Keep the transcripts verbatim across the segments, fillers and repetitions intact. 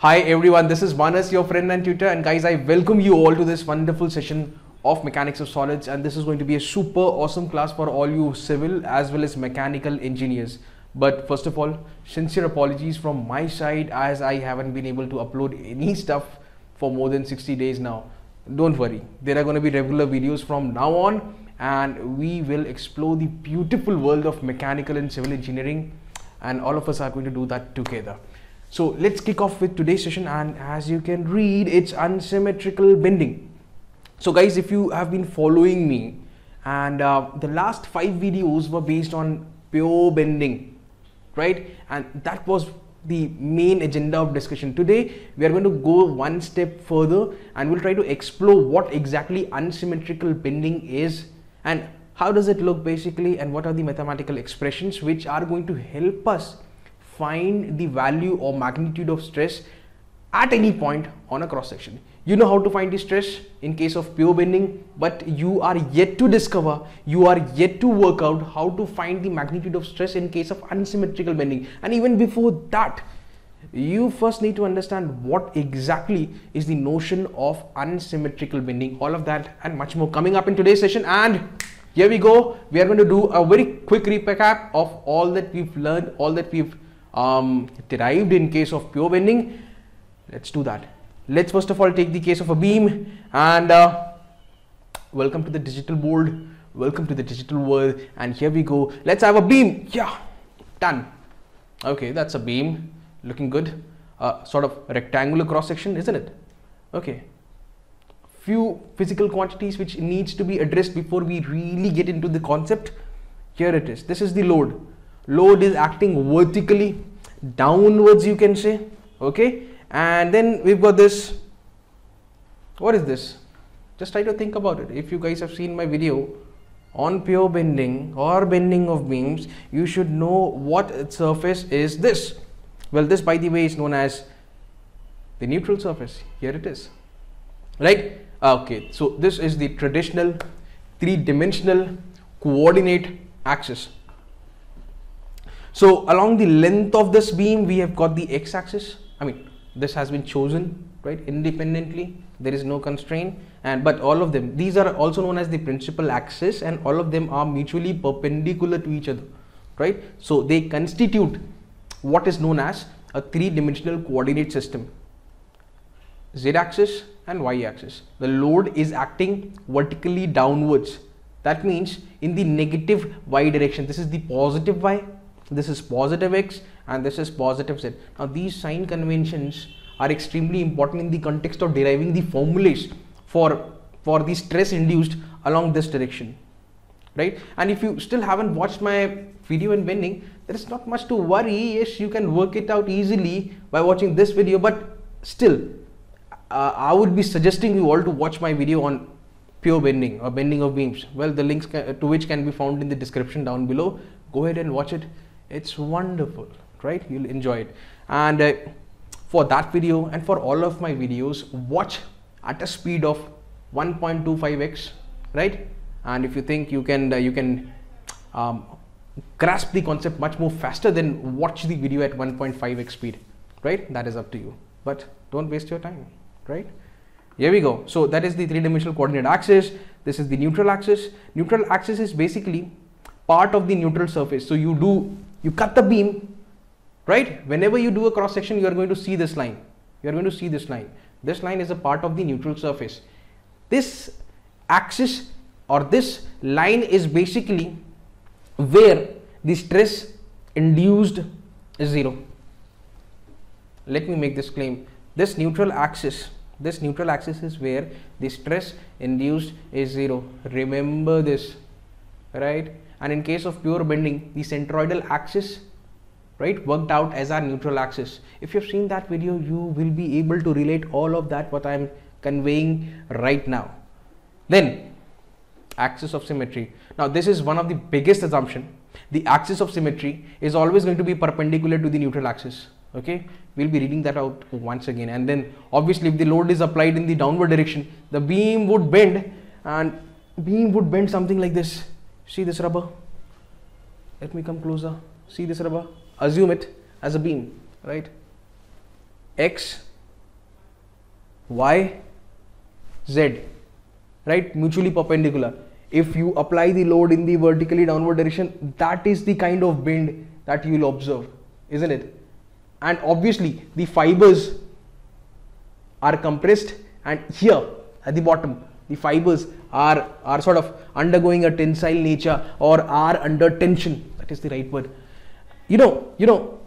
Hi everyone, this is Manas, your friend and tutor, and guys, I welcome you all to this wonderful session of Mechanics of Solids, and this is going to be a super awesome class for all you civil as well as mechanical engineers. But first of all, sincere apologies from my side as I haven't been able to upload any stuff for more than sixty days now. Don't worry, there are going to be regular videos from now on, and we will explore the beautiful world of mechanical and civil engineering, and all of us are going to do that together. So let's kick off with today's session, and as you can read, it's unsymmetrical bending. So guys, if you have been following me, and uh, the last five videos were based on pure bending, right? And that was the main agenda of discussion. Today we are going to go one step further, and we'll try to explore what exactly unsymmetrical bending is and how does it look basically, and what are the mathematical expressions which are going to help us find the value or magnitude of stress at any point on a cross section. You know how to find the stress in case of pure bending, but you are yet to discover, you are yet to work out how to find the magnitude of stress in case of unsymmetrical bending. And even before that, you first need to understand what exactly is the notion of unsymmetrical bending. All of that and much more coming up in today's session, and here we go. We are going to do a very quick recap of all that we've learned, all that we've Um, derived in case of pure bending. Let's do that. Let's first of all take the case of a beam, and uh, welcome to the digital board, welcome to the digital world, and here we go. Let's have a beam. Yeah, done. Okay, that's a beam, looking good. Uh, sort of rectangular cross section, isn't it? Okay, few physical quantities which needs to be addressed before we really get into the concept. Here it is. This is the load. Load is acting vertically downwards, you can say, okay? And then we've got this. What is this? Just try to think about it. If you guys have seen my video on pure bending or bending of beams, you should know what surface is this. Well, this, by the way, is known as the neutral surface. Here it is, right? Okay, so this is the traditional three-dimensional coordinate axis. So along the length of this beam, we have got the x-axis. I mean, this has been chosen, right, independently. There is no constraint, and but all of them, these are also known as the principal axis, and all of them are mutually perpendicular to each other, right? So they constitute what is known as a three-dimensional coordinate system. Z-axis and y-axis. The load is acting vertically downwards. That means in the negative y direction. This is the positive y. This is positive x, and this is positive z. Now these sign conventions are extremely important in the context of deriving the formulas for for the stress induced along this direction, right? And if you still haven't watched my video in bending, there is not much to worry. Yes, you can work it out easily by watching this video, but still uh, I would be suggesting you all to watch my video on pure bending or bending of beams. Well, the links to which can be found in the description down below. Go ahead and watch it. It's wonderful, right? You'll enjoy it. And uh, for that video and for all of my videos, watch at a speed of one point two five x, right? And if you think you can uh, you can um, grasp the concept much more faster, then watch the video at one point five x speed, right? That is up to you, but don't waste your time, right? Here we go. So that is the three-dimensional coordinate axis. This is the neutral axis. Neutral axis is basically part of the neutral surface. So you do you cut the beam, right? Whenever you do a cross section, you are going to see this line. You are going to see this line. This line is a part of the neutral surface. This axis or this line is basically where the stress induced is zero. Let me make this claim. This neutral axis, this neutral axis is where the stress induced is zero. Remember this, right? And in case of pure bending, the centroidal axis, right, worked out as our neutral axis. If you've seen that video, you will be able to relate all of that what I'm conveying right now. Then axis of symmetry. Now this is one of the biggest assumption. The axis of symmetry is always going to be perpendicular to the neutral axis. Okay, we'll be reading that out once again. And then obviously if the load is applied in the downward direction, the beam would bend, and beam would bend something like this. See this rubber? Let me come closer. See this rubber? Assume it as a beam, right? X y, z, right? Mutually perpendicular. If you apply the load in the vertically downward direction, that is the kind of bend that you will observe, isn't it? And obviously the fibers are compressed, and here at the bottom the fibers are, are sort of undergoing a tensile nature, or are under tension, that is the right word. You know, you know,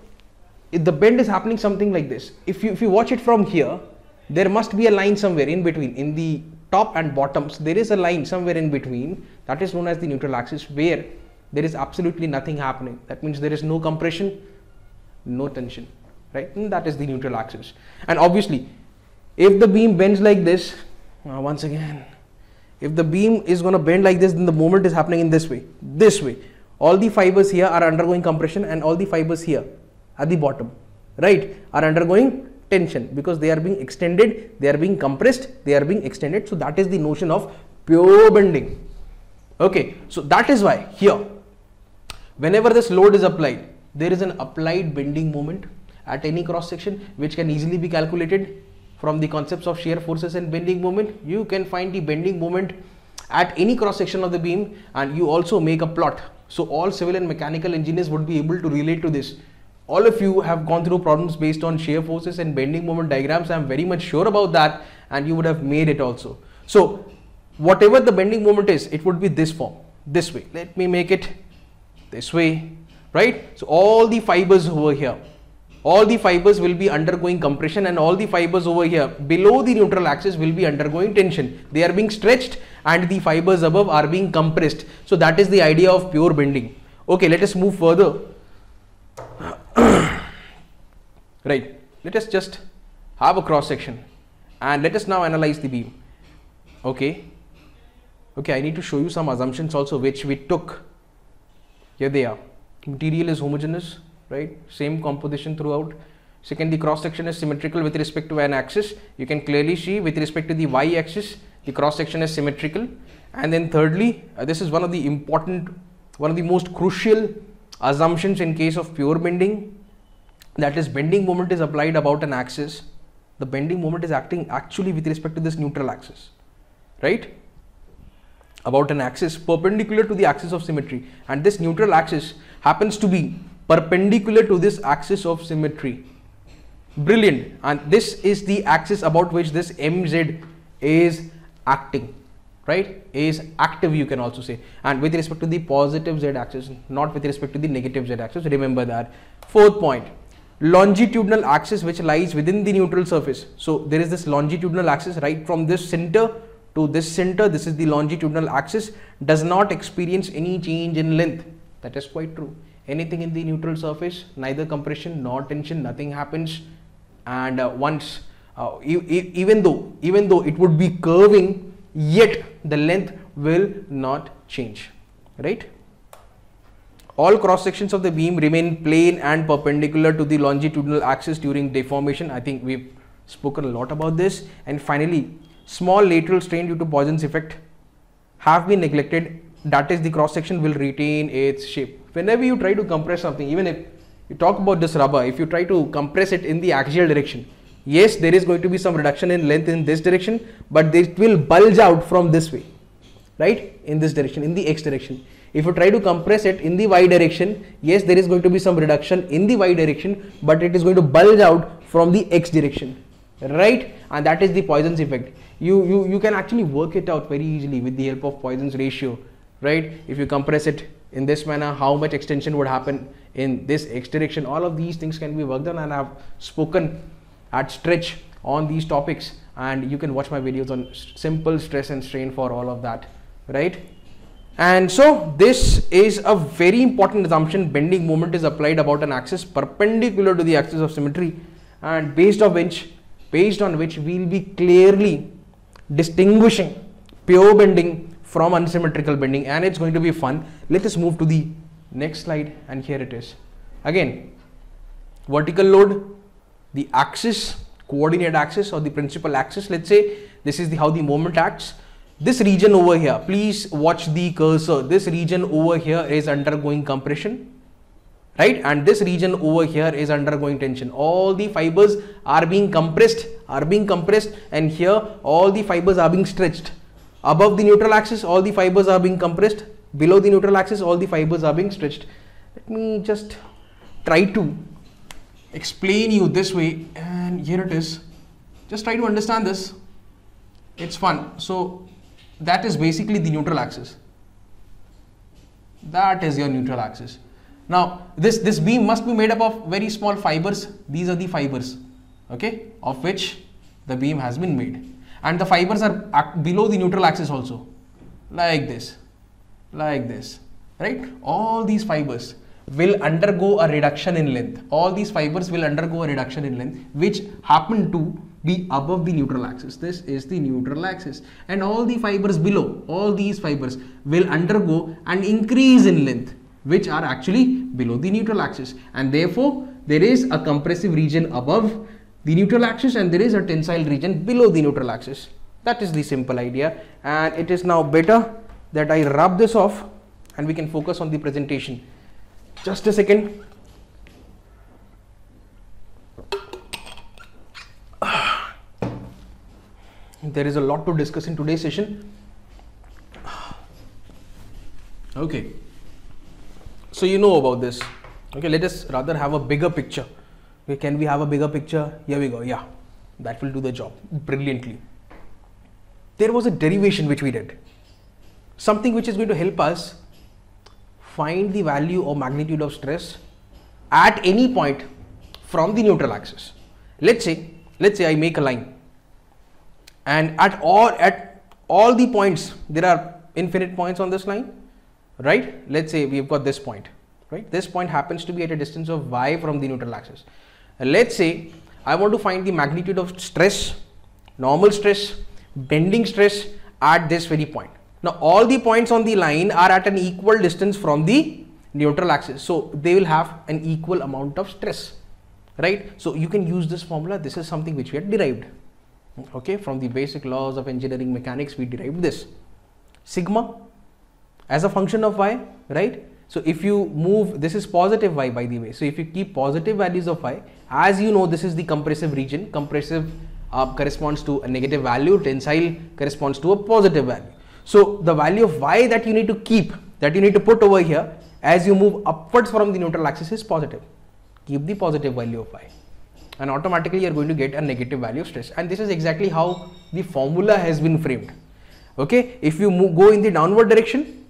if the bend is happening something like this, if you, if you watch it from here, there must be a line somewhere in between. In the top and bottoms there is a line somewhere in between, that is known as the neutral axis, where there is absolutely nothing happening. That means there is no compression, no tension, right? And that is the neutral axis. And obviously if the beam bends like this, uh, once again, if the beam is going to bend like this, then the moment is happening in this way, this way. All the fibers here are undergoing compression, and all the fibers here at the bottom, right, are undergoing tension, because they are being extended, they are being compressed, they are being extended. So that is the notion of pure bending. Okay, so that is why here, whenever this load is applied, there is an applied bending moment at any cross section, which can easily be calculated from the concepts of shear forces and bending moment. You can find the bending moment at any cross section of the beam, and you also make a plot. So all civil and mechanical engineers would be able to relate to this. All of you have gone through problems based on shear forces and bending moment diagrams. I am very much sure about that, and you would have made it also. So whatever the bending moment is, it would be this form, this way. Let me make it this way, right? So all the fibers over here, all the fibers will be undergoing compression, and all the fibers over here below the neutral axis will be undergoing tension. They are being stretched, and the fibers above are being compressed. So that is the idea of pure bending. Okay, let us move further. Right, let us just have a cross section, and let us now analyze the beam. Okay, okay, I need to show you some assumptions also which we took. Here they are. Material is homogeneous, right, same composition throughout. Second, the cross section is symmetrical with respect to an axis. You can clearly see with respect to the y axis the cross section is symmetrical. And then thirdly, uh, this is one of the important, one of the most crucial assumptions in case of pure bending, that is, bending moment is applied about an axis. The bending moment is acting actually with respect to this neutral axis, right, about an axis perpendicular to the axis of symmetry, and this neutral axis happens to be perpendicular to this axis of symmetry. Brilliant. And this is the axis about which this M Z is acting, right, is active, you can also say, and with respect to the positive z axis, not with respect to the negative z axis, remember that. Fourth point, longitudinal axis which lies within the neutral surface. So there is this longitudinal axis right from this center to this center, this is the longitudinal axis, does not experience any change in length. That is quite true. Anything in the neutral surface, neither compression nor tension, nothing happens. And uh, once uh, e e even though even though it would be curving, yet the length will not change, right? All cross sections of the beam remain plane and perpendicular to the longitudinal axis during deformation. I think we've spoken a lot about this. And finally, small lateral strain due to Poisson's effect have been neglected. That is, the cross section will retain its shape. Whenever you try to compress something, even if you talk about this rubber, if you try to compress it in the axial direction, yes, there is going to be some reduction in length in this direction, but it will bulge out from this way, right? In this direction, in the x direction. If you try to compress it in the y direction, yes, there is going to be some reduction in the y direction, but it is going to bulge out from the x direction, right? And that is the Poisson's effect. You, you, you can actually work it out very easily with the help of Poisson's ratio, right? If you compress it in this manner, how much extension would happen in this x direction? All of these things can be worked on, and I have spoken at stretch on these topics, and you can watch my videos on simple stress and strain for all of that, right? And so this is a very important assumption. Bending moment is applied about an axis perpendicular to the axis of symmetry, and based on which based on which we will be clearly distinguishing pure bending from unsymmetrical bending, and it's going to be fun. Let us move to the next slide, and here it is again. Vertical load, the axis, coordinate axis or the principal axis, let's say, this is the, how the moment acts. This region over here, please watch the cursor, this region over here is undergoing compression, right? And this region over here is undergoing tension. All the fibers are being compressed, are being compressed, and here all the fibers are being stretched. Above the neutral axis, all the fibers are being compressed. Below the neutral axis, all the fibers are being stretched. Let me just try to explain you this way, and here it is. Just try to understand this. It's fun. So that is basically the neutral axis. That is your neutral axis. Now this, this beam must be made up of very small fibers. These are the fibers, okay, of which the beam has been made. And the fibers are below the neutral axis also, like this, like this, right? All these fibers will undergo a reduction in length. All these fibers will undergo a reduction in length, which happen to be above the neutral axis. This is the neutral axis, and all the fibers below, all these fibers will undergo an increase in length, which are actually below the neutral axis. And therefore there is a compressive region above the neutral axis and there is a tensile region below the neutral axis. That is the simple idea, and it is now better that I rub this off and we can focus on the presentation. Just a second. There is a lot to discuss in today's session. Okay, so you know about this. Okay, let us rather have a bigger picture. Okay, can we have a bigger picture? Here we go. Yeah, that will do the job brilliantly. There was a derivation which we did, something which is going to help us find the value or magnitude of stress at any point from the neutral axis. Let's say, let's say I make a line, and at all, at all the points, there are infinite points on this line, right? Let's say we've got this point, right? This point happens to be at a distance of y from the neutral axis. Let's say I want to find the magnitude of stress, normal stress, bending stress at this very point. Now all the points on the line are at an equal distance from the neutral axis, so they will have an equal amount of stress, right? So you can use this formula. This is something which we had derived, okay, from the basic laws of engineering mechanics. We derived this sigma as a function of y, right? So if you move, this is positive y, by the way, so if you keep positive values of y, as you know, this is the compressive region. Compressive uh, corresponds to a negative value, tensile corresponds to a positive value. So the value of y that you need to keep, that you need to put over here as you move upwards from the neutral axis, is positive. Keep the positive value of y, and automatically you are going to get a negative value of stress. And this is exactly how the formula has been framed. Okay, if you move, go in the downward direction,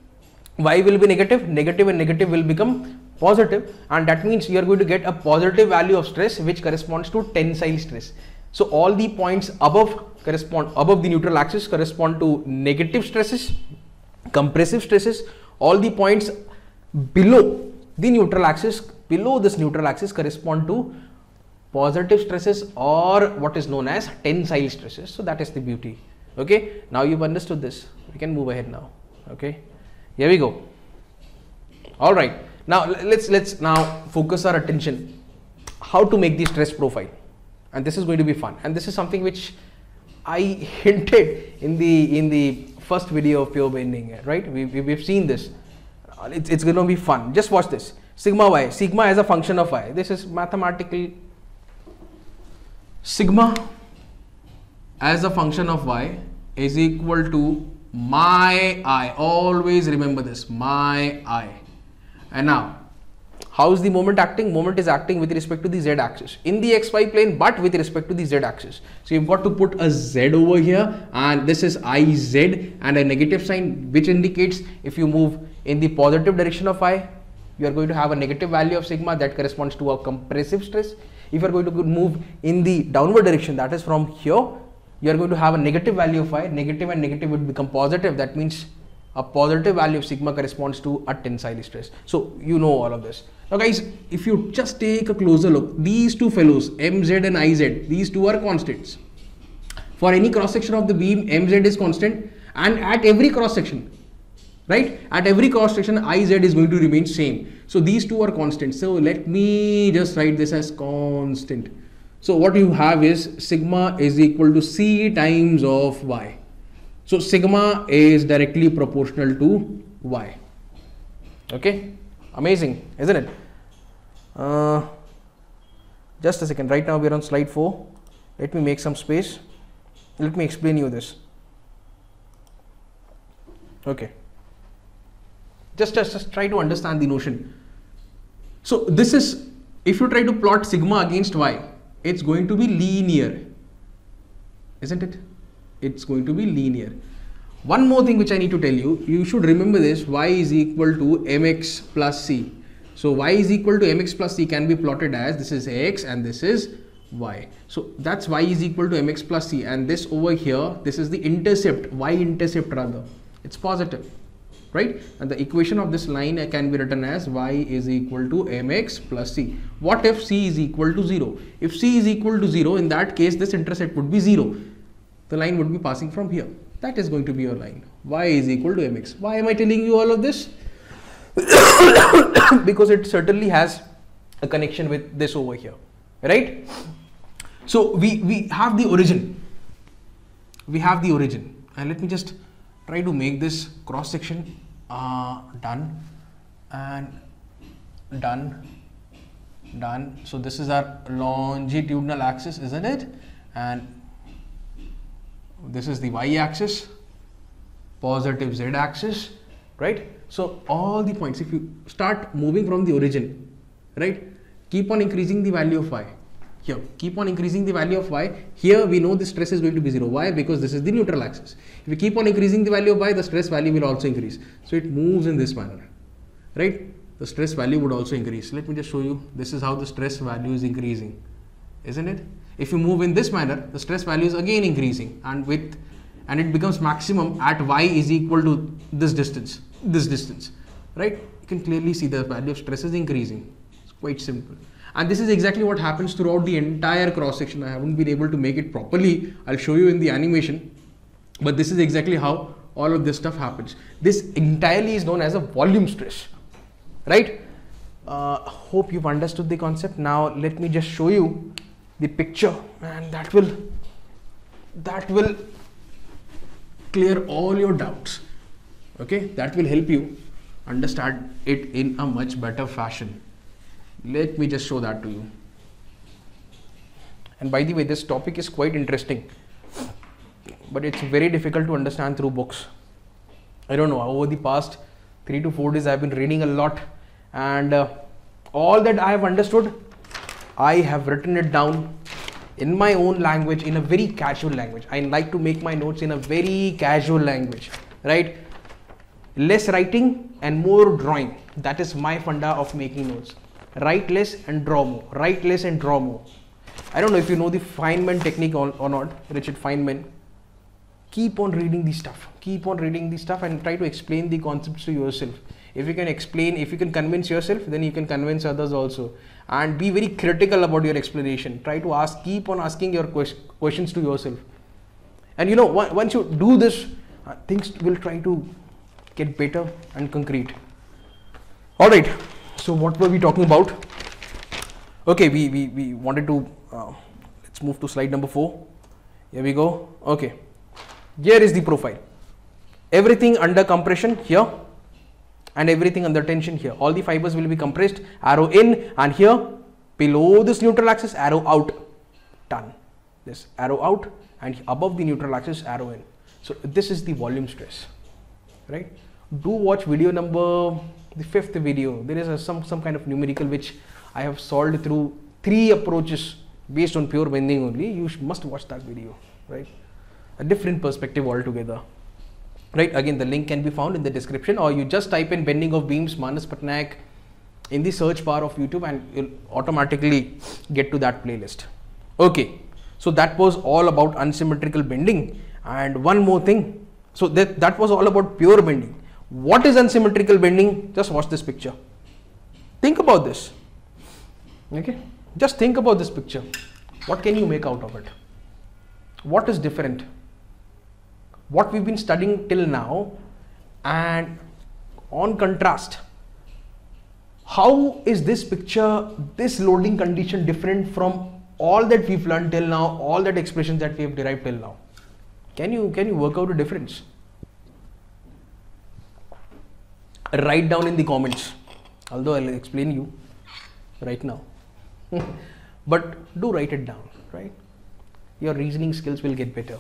y will be negative, negative and negative will become positive, and that means you are going to get a positive value of stress which corresponds to tensile stress. So all the points above correspond, above the neutral axis correspond to negative stresses, compressive stresses. All the points below the neutral axis, below this neutral axis, correspond to positive stresses, or what is known as tensile stresses. So that is the beauty. Okay, now you've understood this, we can move ahead now. Okay, here we go. All right, now let's let's now focus our attention how to make the stress profile, and this is going to be fun. And this is something which I hinted in the in the first video of pure bending, right? We, we, we've seen this. It's, it's going to be fun. Just watch this. Sigma y, sigma as a function of y, this is mathematical. Sigma as a function of y is equal to my I. Always remember this, my I. And now, how is the moment acting? Moment is acting with respect to the z axis, in the xy plane, but with respect to the z axis. So you've got to put a z over here, and this is I Z, and a negative sign, which indicates if you move in the positive direction of I, you are going to have a negative value of sigma that corresponds to a compressive stress. If you are going to move in the downward direction, that is from here, you are going to have a negative value of y. Negative and negative would become positive. That means a positive value of sigma corresponds to a tensile stress. So you know all of this. Now guys, if you just take a closer look, these two fellows, M Z and I Z, these two are constants. For any cross section of the beam, M Z is constant, and at every cross section, right, at every cross section, I Z is going to remain same. So these two are constant. So let me just write this as constant. So what you have is sigma is equal to C times of y. So sigma is directly proportional to y. Okay, amazing, isn't it? uh, just a second. Right now we are on slide four. Let me make some space. Let me explain you this. Okay. Just, just, just try to understand the notion. So this is, if you try to plot sigma against y, it's going to be linear, isn't it? It's going to be linear. One more thing which I need to tell you, you should remember this, y is equal to mx plus c. So y is equal to mx plus c can be plotted as, this is x and this is y. So that's y is equal to mx plus c, and this over here, this is the intercept, y intercept rather, it's positive, right? And the equation of this line can be written as y is equal to mx plus c. What if c is equal to zero? If c is equal to zero, in that case this intercept would be zero. The line would be passing from here. That is going to be your line, y is equal to mx. Why am I telling you all of this? Because it certainly has a connection with this over here, right? So we, we have the origin, we have the origin, and let me just try to make this cross section uh, done and done, done. So this is our longitudinal axis, isn't it? And this is the y-axis, positive z-axis, right? So all the points, if you start moving from the origin, right, keep on increasing the value of y here, keep on increasing the value of y here, we know the stress is going to be zero. Why? Because this is the neutral axis. If we keep on increasing the value of y, the stress value will also increase. So it moves in this manner, right? The stress value would also increase. Let me just show you, this is how the stress value is increasing, isn't it? If you move in this manner, the stress value is again increasing, and with, and it becomes maximum at y is equal to this distance, this distance, right? You can clearly see the value of stress is increasing. It's quite simple. And this is exactly what happens throughout the entire cross section. I haven't been able to make it properly. I'll show you in the animation, but this is exactly how all of this stuff happens. This entirely is known as a volume stress, right? Uh, hope you've understood the concept. Now, let me just show you the picture, and that will that will clear all your doubts. Okay, that will help you understand it in a much better fashion. Let me just show that to you. And by the way, this topic is quite interesting, but it's very difficult to understand through books. I don't know, over the past three to four days I've been reading a lot, and uh, all that I have understood I have written it down in my own language, in a very casual language. I like to make my notes in a very casual language, right? Less writing and more drawing. That is my funda of making notes. Write less and draw more. Write less and draw more. I don't know if you know the Feynman technique or, or not, Richard Feynman. Keep on reading the stuff. Keep on reading the stuff and try to explain the concepts to yourself. If you can explain, if you can convince yourself, then you can convince others also. And be very critical about your explanation. Try to ask, keep on asking your quest questions to yourself. And you know, once you do this, uh, things will try to get better and concrete. All right. So what were we talking about? Okay, we we we wanted to. Uh, let's move to slide number four. Here we go. Okay. Here is the profile. Everything under compression here, and everything under tension here. All the fibers will be compressed, arrow in, and here below this neutral axis, arrow out, done. This arrow out, and above the neutral axis, arrow in. So this is the volume stress, right? Do watch video number, the fifth video. There is a, some, some kind of numerical which I have solved through three approaches based on pure bending only. You must watch that video, right? A different perspective altogether. Right, again the link can be found in the description, or you just type in bending of beams Manas Patnaik in the search bar of YouTube and you'll automatically get to that playlist. Okay, so that was all about unsymmetrical bending. And one more thing, so that, that was all about pure bending. What is unsymmetrical bending? Just watch this picture. Think about this. Okay, just think about this picture. What can you make out of it? What is different? What we've been studying till now, and on contrast, how is this picture, this loading condition different from all that we've learned till now, all that expressions that we have derived till now? Can you, can you work out a difference? Write down in the comments, although I'll explain you. right now. But do write it down, right? Your reasoning skills will get better.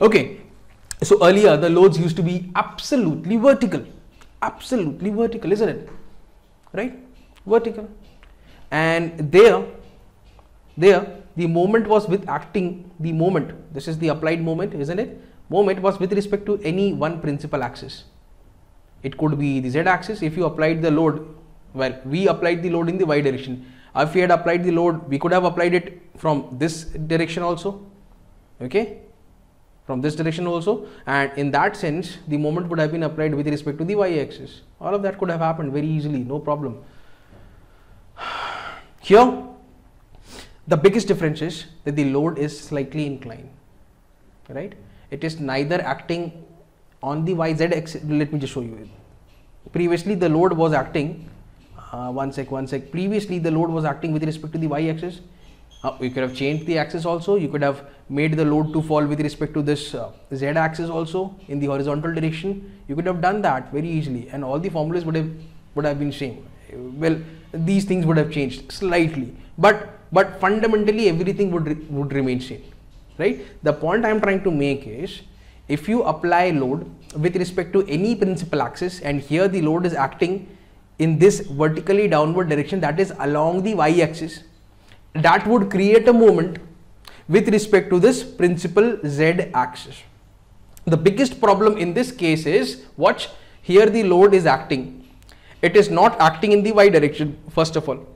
Okay, so earlier the loads used to be absolutely vertical, absolutely vertical, isn't it? Right? Vertical. And there, there the moment was with acting, the moment, this is the applied moment, isn't it? Moment was with respect to any one principal axis. It could be the z axis if you applied the load, well, we applied the load in the y direction. If we had applied the load, we could have applied it from this direction also, okay, from this direction also, and in that sense the moment would have been applied with respect to the y axis. All of that could have happened very easily, no problem. Here the biggest difference is that the load is slightly inclined, right? It is neither acting on the y z axis. Let me just show you. Previously the load was acting, uh, one sec, one sec, previously the load was acting with respect to the y axis. Uh, you could have changed the axis also, you could have made the load to fall with respect to this uh, z axis also in the horizontal direction. You could have done that very easily and all the formulas would have, would have been same. Well, these things would have changed slightly, but but fundamentally everything would, re would remain same. Right? The point I am trying to make is, if you apply load with respect to any principal axis and here the load is acting in this vertically downward direction, that is along the y axis, that would create a moment with respect to this principal z axis. The biggest problem in this case is, watch, here the load is acting. It is not acting in the y direction, first of all.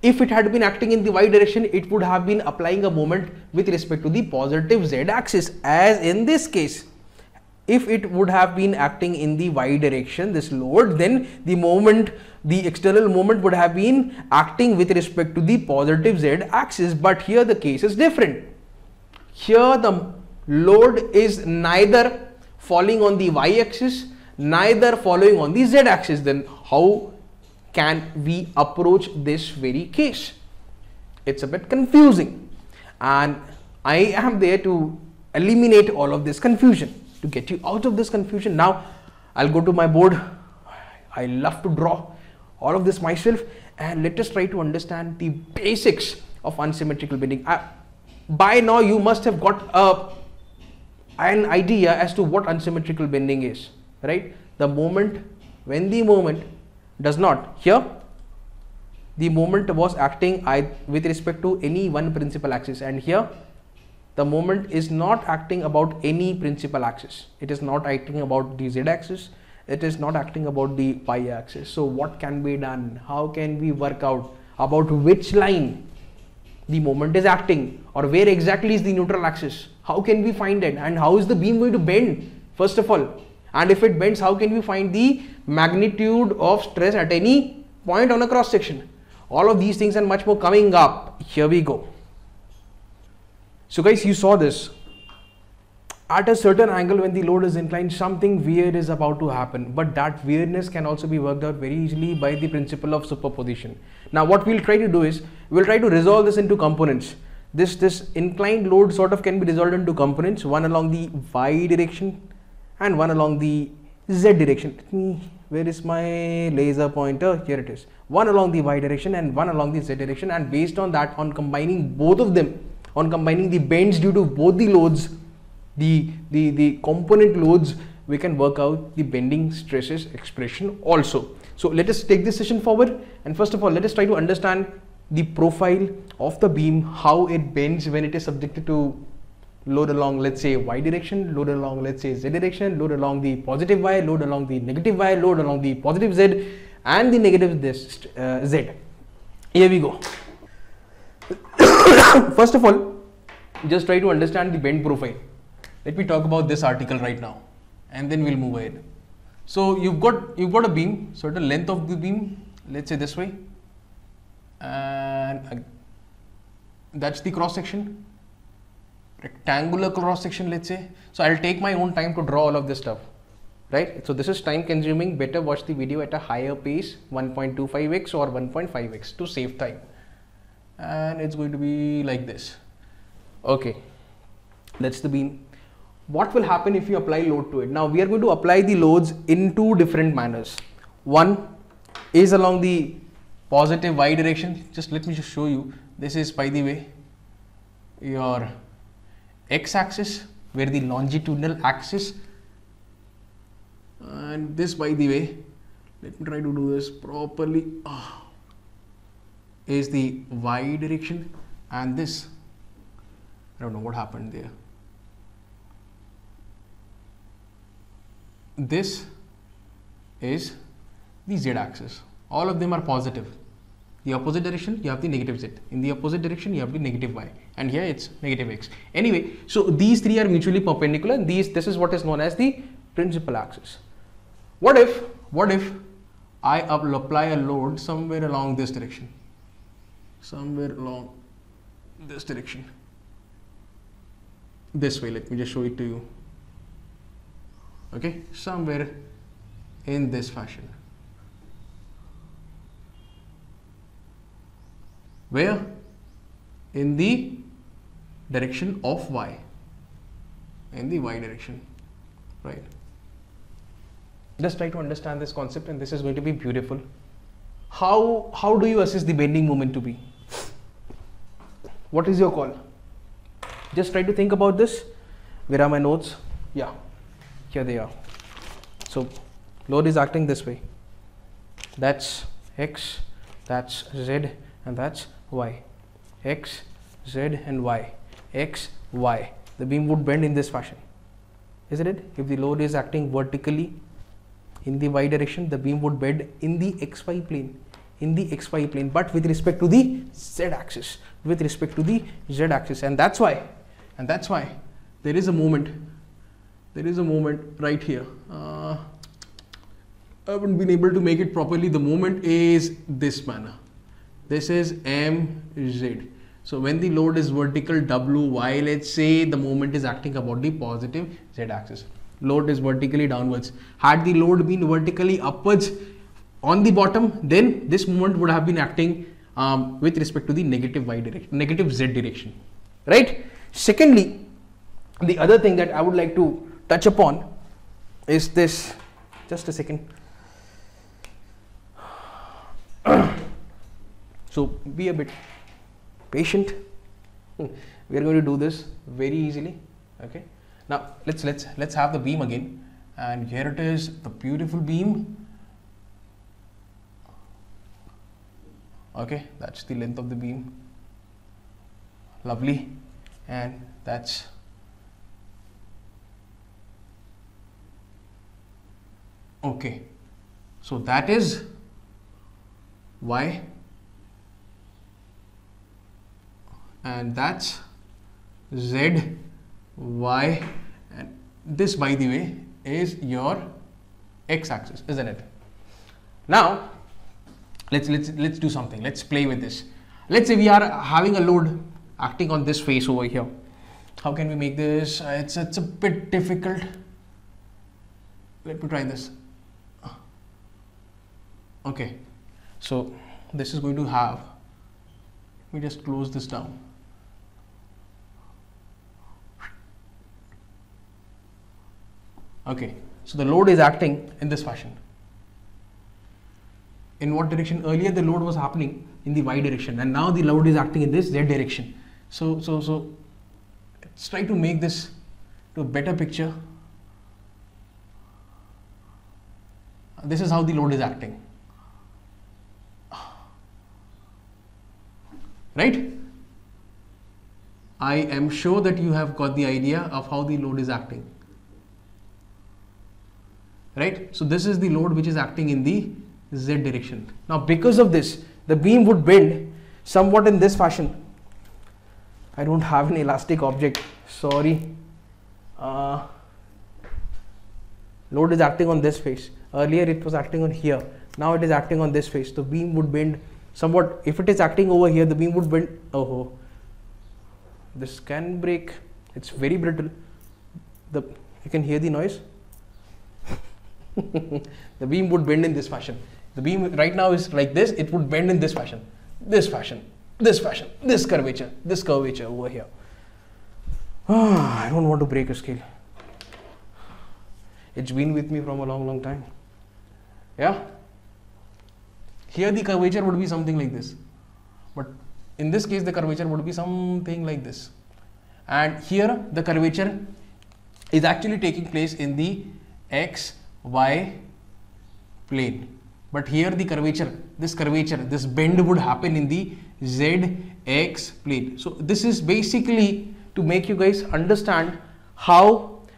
If it had been acting in the y direction, it would have been applying a moment with respect to the positive z axis, as in this case. If it would have been acting in the y direction, this load, then the moment, the external moment would have been acting with respect to the positive z axis. But here the case is different. Here the load is neither falling on the y axis, neither falling on the z axis. Then how can we approach this very case? It's a bit confusing, and I am there to eliminate all of this confusion, to get you out of this confusion. Now I'll go to my board. I love to draw all of this myself, and let us try to understand the basics of unsymmetrical bending. I, by now you must have got uh, an idea as to what unsymmetrical bending is, right? The moment when the moment does not, here the moment was acting with respect to any one principal axis, and here the moment is not acting about any principal axis. It is not acting about the z axis, it is not acting about the y axis. So what can be done? How can we work out about which line the moment is acting, or where exactly is the neutral axis? How can we find it, and how is the beam going to bend, first of all? And if it bends, how can we find the magnitude of stress at any point on a cross section? All of these things and much more coming up. Here we go. So guys, you saw this. At a certain angle when the load is inclined, something weird is about to happen. But that weirdness can also be worked out very easily by the principle of superposition. Now what we'll try to do is, we'll try to resolve this into components. This, this inclined load sort of can be resolved into components. One along the y direction, and one along the z direction. Where is my laser pointer? Here it is. One along the y direction and one along the z direction, and based on that, on combining both of them, on combining the bends due to both the loads, the, the, the component loads, we can work out the bending stresses expression also. So let us take this session forward, and first of all, let us try to understand the profile of the beam, how it bends when it is subjected to load along, let's say, y direction, load along, let's say, z direction, load along the positive y, load along the negative y, load along the positive z, and the negative this, uh, z. Here we go. First of all, just try to understand the bend profile. Let me talk about this article right now, and then we'll move ahead. So you've got you've got a beam, certain length of the beam, let's say this way, and uh, that's the cross section. Rectangular cross section, let's say. So I'll take my own time to draw all of this stuff, right? So this is time consuming, better watch the video at a higher pace, one point two five x or one point five x to save time, and it's going to be like this. Okay, that's the beam. What will happen if you apply load to it? Now we are going to apply the loads in two different manners. One is along the positive y direction. Just let me just show you. This is, by the way, your x-axis, where the longitudinal axis, and this, by the way, let me try to do this properly, oh, is the y direction, and this, I don't know what happened there. This is the z-axis. All of them are positive. The opposite direction, you have the negative z. In the opposite direction, you have the negative y. And here it's negative x. Anyway, so these three are mutually perpendicular. And these, this is what is known as the principal axis. What if, what if I apply a load somewhere along this direction? Somewhere along this direction. This way, let me just show it to you. Okay, somewhere in this fashion. Where? In the direction of y. In the y direction, right? Just try to understand this concept, and this is going to be beautiful. How, how do you assess the bending moment to be? What is your call? Just try to think about this. Where are my notes? Yeah, here they are. So load is acting this way. That's x, that's z, and that's y. X, z, and y. X, y. The beam would bend in this fashion, isn't it? If the load is acting vertically in the y direction, the beam would bend in the xy plane, in the xy plane, but with respect to the z axis, with respect to the z axis. And that's why, and that's why there is a moment, there is a moment right here. Uh, I haven't been able to make it properly. The moment is this manner. This is mz. So when the load is vertical wy, let's say the moment is acting about the positive z axis. Load is vertically downwards. Had the load been vertically upwards on the bottom, then this moment would have been acting um, with respect to the negative y direction, negative z direction, right? Secondly, the other thing that I would like to touch upon is this. Just a second. So be a bit patient. We are going to do this very easily. Okay. Now let's let's let's have the beam again, and here it is, the beautiful beam. Okay, that's the length of the beam. Lovely, and that's okay. So that is y, and that's z, y, and this, by the way, is your x-axis, isn't it? Now let's let's let's do something. Let's play with this. Let's say we are having a load acting on this face over here. How can we make this? It's it's a bit difficult. Let me try this. Okay, so this is going to have, let me just close this down. Okay, so the load is acting in this fashion. In what direction? Earlier the load was happening in the y direction, and now the load is acting in this z direction. So, so, so let's try to make this to a better picture. This is how the load is acting, right? I am sure that you have got the idea of how the load is acting. Right, so this is the load which is acting in the z direction. Now because of this, the beam would bend somewhat in this fashion. I don't have an elastic object, sorry. Uh, load is acting on this face. Earlier it was acting on here, now it is acting on this face. The beam would bend somewhat. If it is acting over here, the beam would bend. Oh, this can break, it's very brittle. The, you can hear the noise. The beam would bend in this fashion. The beam right now is like this. It would bend in this fashion, this fashion, this fashion, this curvature, this curvature over here. Oh, I don't want to break a scale. It's been with me from a long, long time. Yeah. Here the curvature would be something like this, but in this case the curvature would be something like this, and here the curvature is actually taking place in the x y plane, but here the curvature, this curvature, this bend would happen in the z x plane. So this is basically to make you guys understand how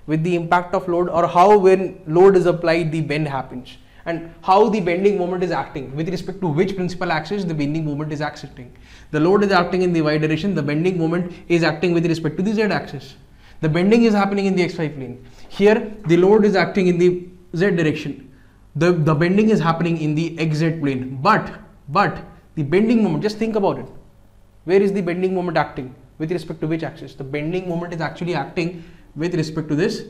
with the impact of load, or how when load is applied the bend happens, and how the bending moment is acting with respect to which principal axis the bending moment is acting. The load is acting in the y direction, the bending moment is acting with respect to the z axis. The bending is happening in the xy plane. Here the load is acting in the z direction. The, the bending is happening in the xz plane. But, but the bending moment, just think about it. Where is the bending moment acting? With respect to which axis? The bending moment is actually acting with respect to this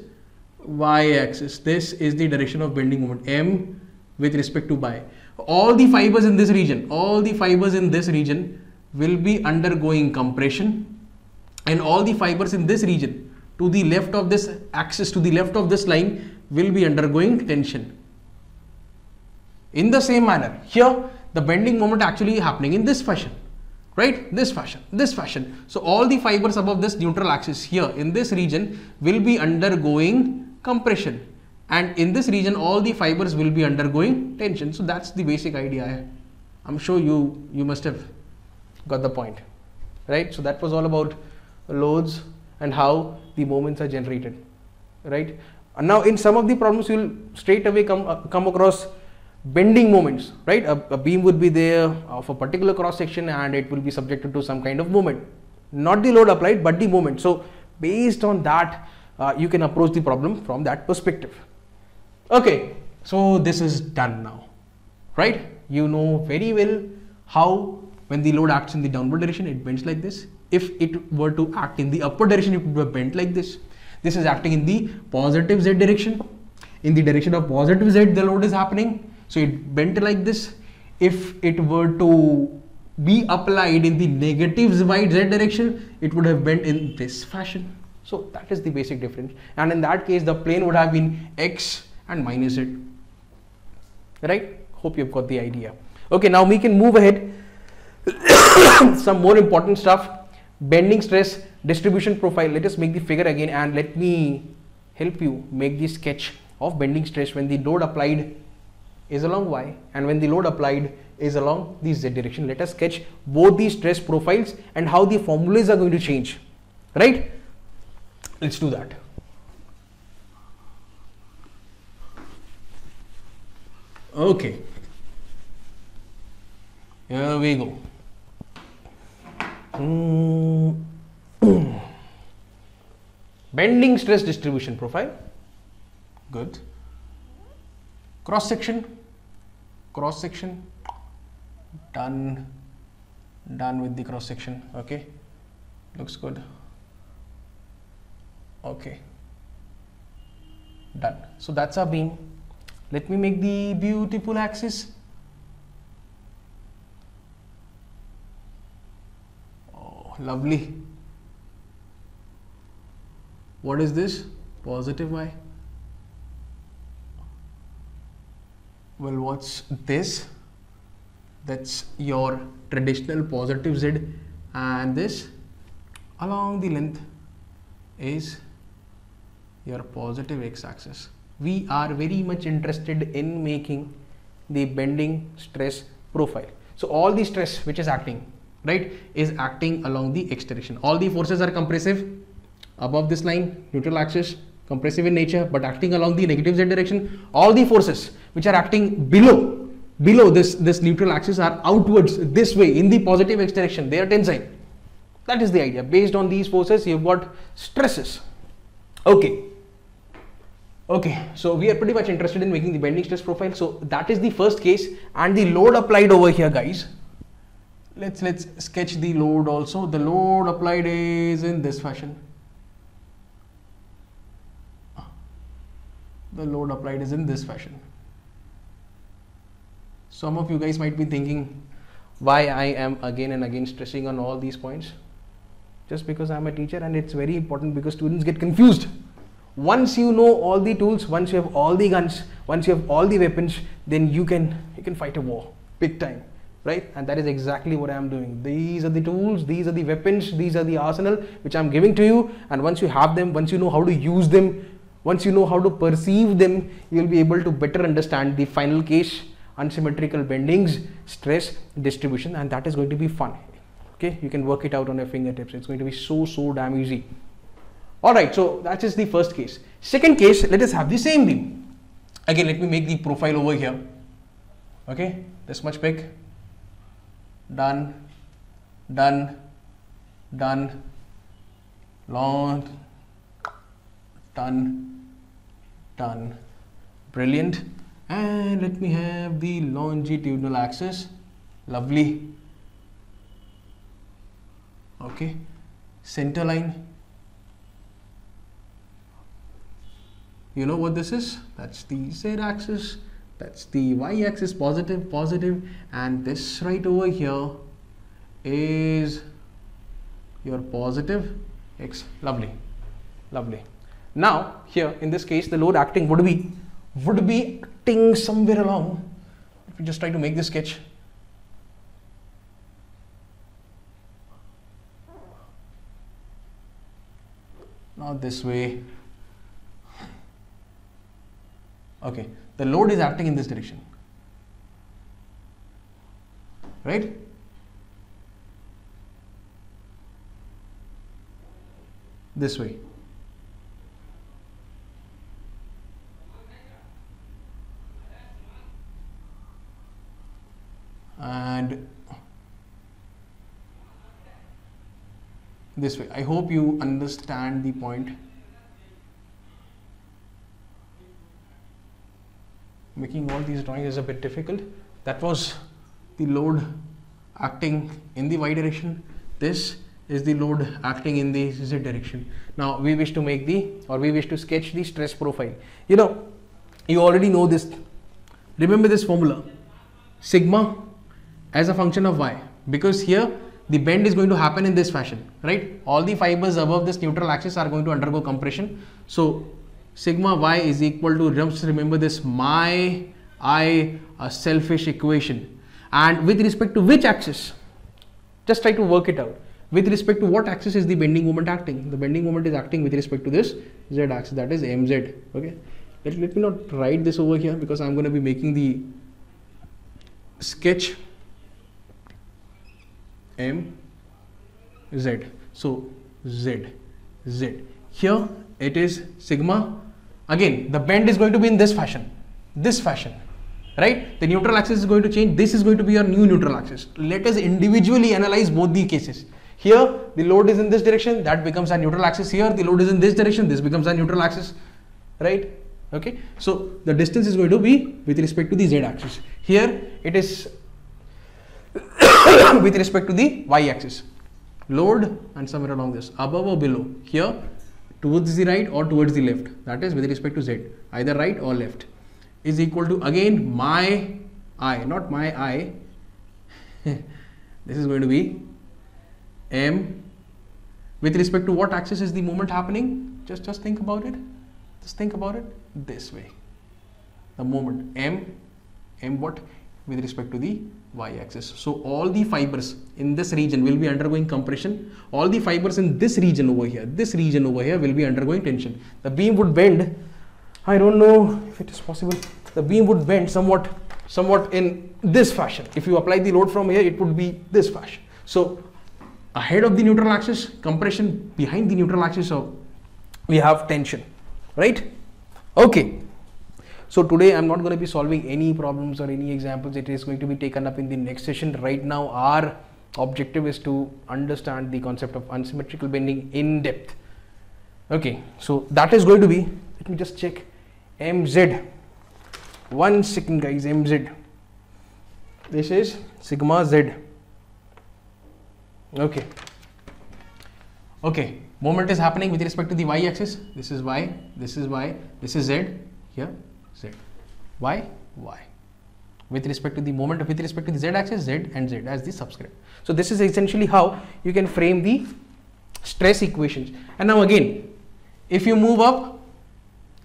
y axis. This is the direction of bending moment, m with respect to y. All the fibers in this region, all the fibers in this region will be undergoing compression, and all the fibers in this region to the left of this axis, to the left of this line, will be undergoing tension. In the same manner, here the bending moment actually happening in this fashion, right? This fashion, this fashion. So all the fibers above this neutral axis here in this region will be undergoing compression, and in this region all the fibers will be undergoing tension. So that's the basic idea. I'm sure you, you must have got the point, right? So that was all about loads and how the moments are generated, right? And now in some of the problems you will straight away come uh, come across bending moments, right? A, a beam would be there of a particular cross section, and it will be subjected to some kind of moment, not the load applied but the moment. So based on that uh, you can approach the problem from that perspective. Okay, so this is done now, right? You know very well how when the load acts in the downward direction it bends like this. If it were to act in the upward direction, it would be bent like this. This is acting in the positive z direction. In the direction of positive z, the load is happening. So it bent like this. If it were to be applied in the negative z direction, it would have bent in this fashion. So that is the basic difference. And in that case, the plane would have been x and minus z. Right? Hope you've got the idea. Okay, now we can move ahead. Some more important stuff. Bending stress, distribution profile. Let us make the figure again, and let me help you make the sketch of bending stress when the load applied is along y and when the load applied is along the z direction. Let us sketch both these stress profiles and how the formulas are going to change, right? Let's do that. Okay, here we go. Bending stress distribution profile. Good. Cross section. Cross section. Done. Done with the cross section. Okay. Looks good. Okay. Done. So that's our beam. Let me make the beautiful axis. Lovely. What is this? Positive y. Well, what's this? That's your traditional positive z, and this along the length is your positive x axis. We are very much interested in making the bending stress profile. So all the stress which is acting, right, is acting along the x direction. All the forces are compressive above this line, neutral axis, compressive in nature, but acting along the negative z direction. All the forces which are acting below, below this, this neutral axis are outwards this way in the positive x direction. They are tensile. That is the idea. Based on these forces, you've got stresses. Okay. Okay, so we are pretty much interested in making the bending stress profile. So that is the first case, and the load applied over here, guys. Let's let's sketch the load also. The load applied is in this fashion. The load applied is in this fashion. Some of you guys might be thinking why I am again and again stressing on all these points. Just because I am a teacher, and it's very important because students get confused. Once you know all the tools, once you have all the guns, once you have all the weapons, then you can you can fight a war big time. right? And that is exactly what I am doing. These are the tools, these are the weapons, these are the arsenal which I am giving to you, and once you have them, once you know how to use them, once you know how to perceive them, you will be able to better understand the final case, unsymmetrical bendings, stress distribution, and that is going to be fun. Okay, you can work it out on your fingertips. It's going to be so so damn easy. Alright, so that is the first case. Second case, let us have the same thing. Again, let me make the profile over here. Okay, this much big. Done, done, done, long, done, done. Brilliant. And let me have the longitudinal axis. Lovely. Okay, center line. You know what this is? That's the Z axis, that's the Y axis, positive, positive, and this right over here is your positive X. Lovely, lovely. Now here in this case, the load acting would be would be acting somewhere along. Let me just try to make this sketch. Not this way. Okay, the load is acting in this direction, right? This way. And this way. I hope you understand the point. Making all these drawings is a bit difficult. That was the load acting in the Y direction. This is the load acting in the Z direction. Now we wish to make the, or we wish to sketch the stress profile. You know, you already know this. Remember this formula, sigma as a function of Y, because here the bend is going to happen in this fashion, right? All the fibers above this neutral axis are going to undergo compression. So sigma Y is equal to, just remember this, my I, a selfish equation. And with respect to which axis? Just try to work it out. With respect to what axis is the bending moment acting? The bending moment is acting with respect to this Z axis, that is M Z. Okay. Let, let me not write this over here because I'm going to be making the sketch M Z. So Z, Z. Here it is sigma. Again, the bend is going to be in this fashion, this fashion, right? The neutral axis is going to change. This is going to be your new neutral axis. Let us individually analyze both the cases. Here, the load is in this direction. That becomes our neutral axis. Here, the load is in this direction. This becomes our neutral axis, right? Okay. So the distance is going to be with respect to the Z axis. Here it is with respect to the Y axis. Load and somewhere along this, above or below. Here, towards the right or towards the left, that is with respect to Z, either right or left, is equal to, again, my I, not my I, this is going to be M. With respect to what axis is the moment happening? Just, just think about it, just think about it this way, the moment M, M what? With respect to the Y axis. So all the fibers in this region will be undergoing compression. All the fibers in this region over here, this region over here will be undergoing tension. The beam would bend. I don't know if it is possible. The beam would bend somewhat, somewhat in this fashion. If you apply the load from here, it would be this fashion. So ahead of the neutral axis, compression, behind the neutral axis, so we have tension, right? Okay. So today I'm not going to be solving any problems or any examples. It is going to be taken up in the next session. Right now our objective is to understand the concept of unsymmetrical bending in depth. Okay, so that is going to be, let me just check, M Z. One second guys, M Z. This is sigma Z. Okay. Okay, moment is happening with respect to the Y axis. This is Y, this is Y, this is Z, here. Z, Y, Y. With respect to the moment, with respect to the Z axis, Z and Z as the subscript. So this is essentially how you can frame the stress equations. And now again, if you move up,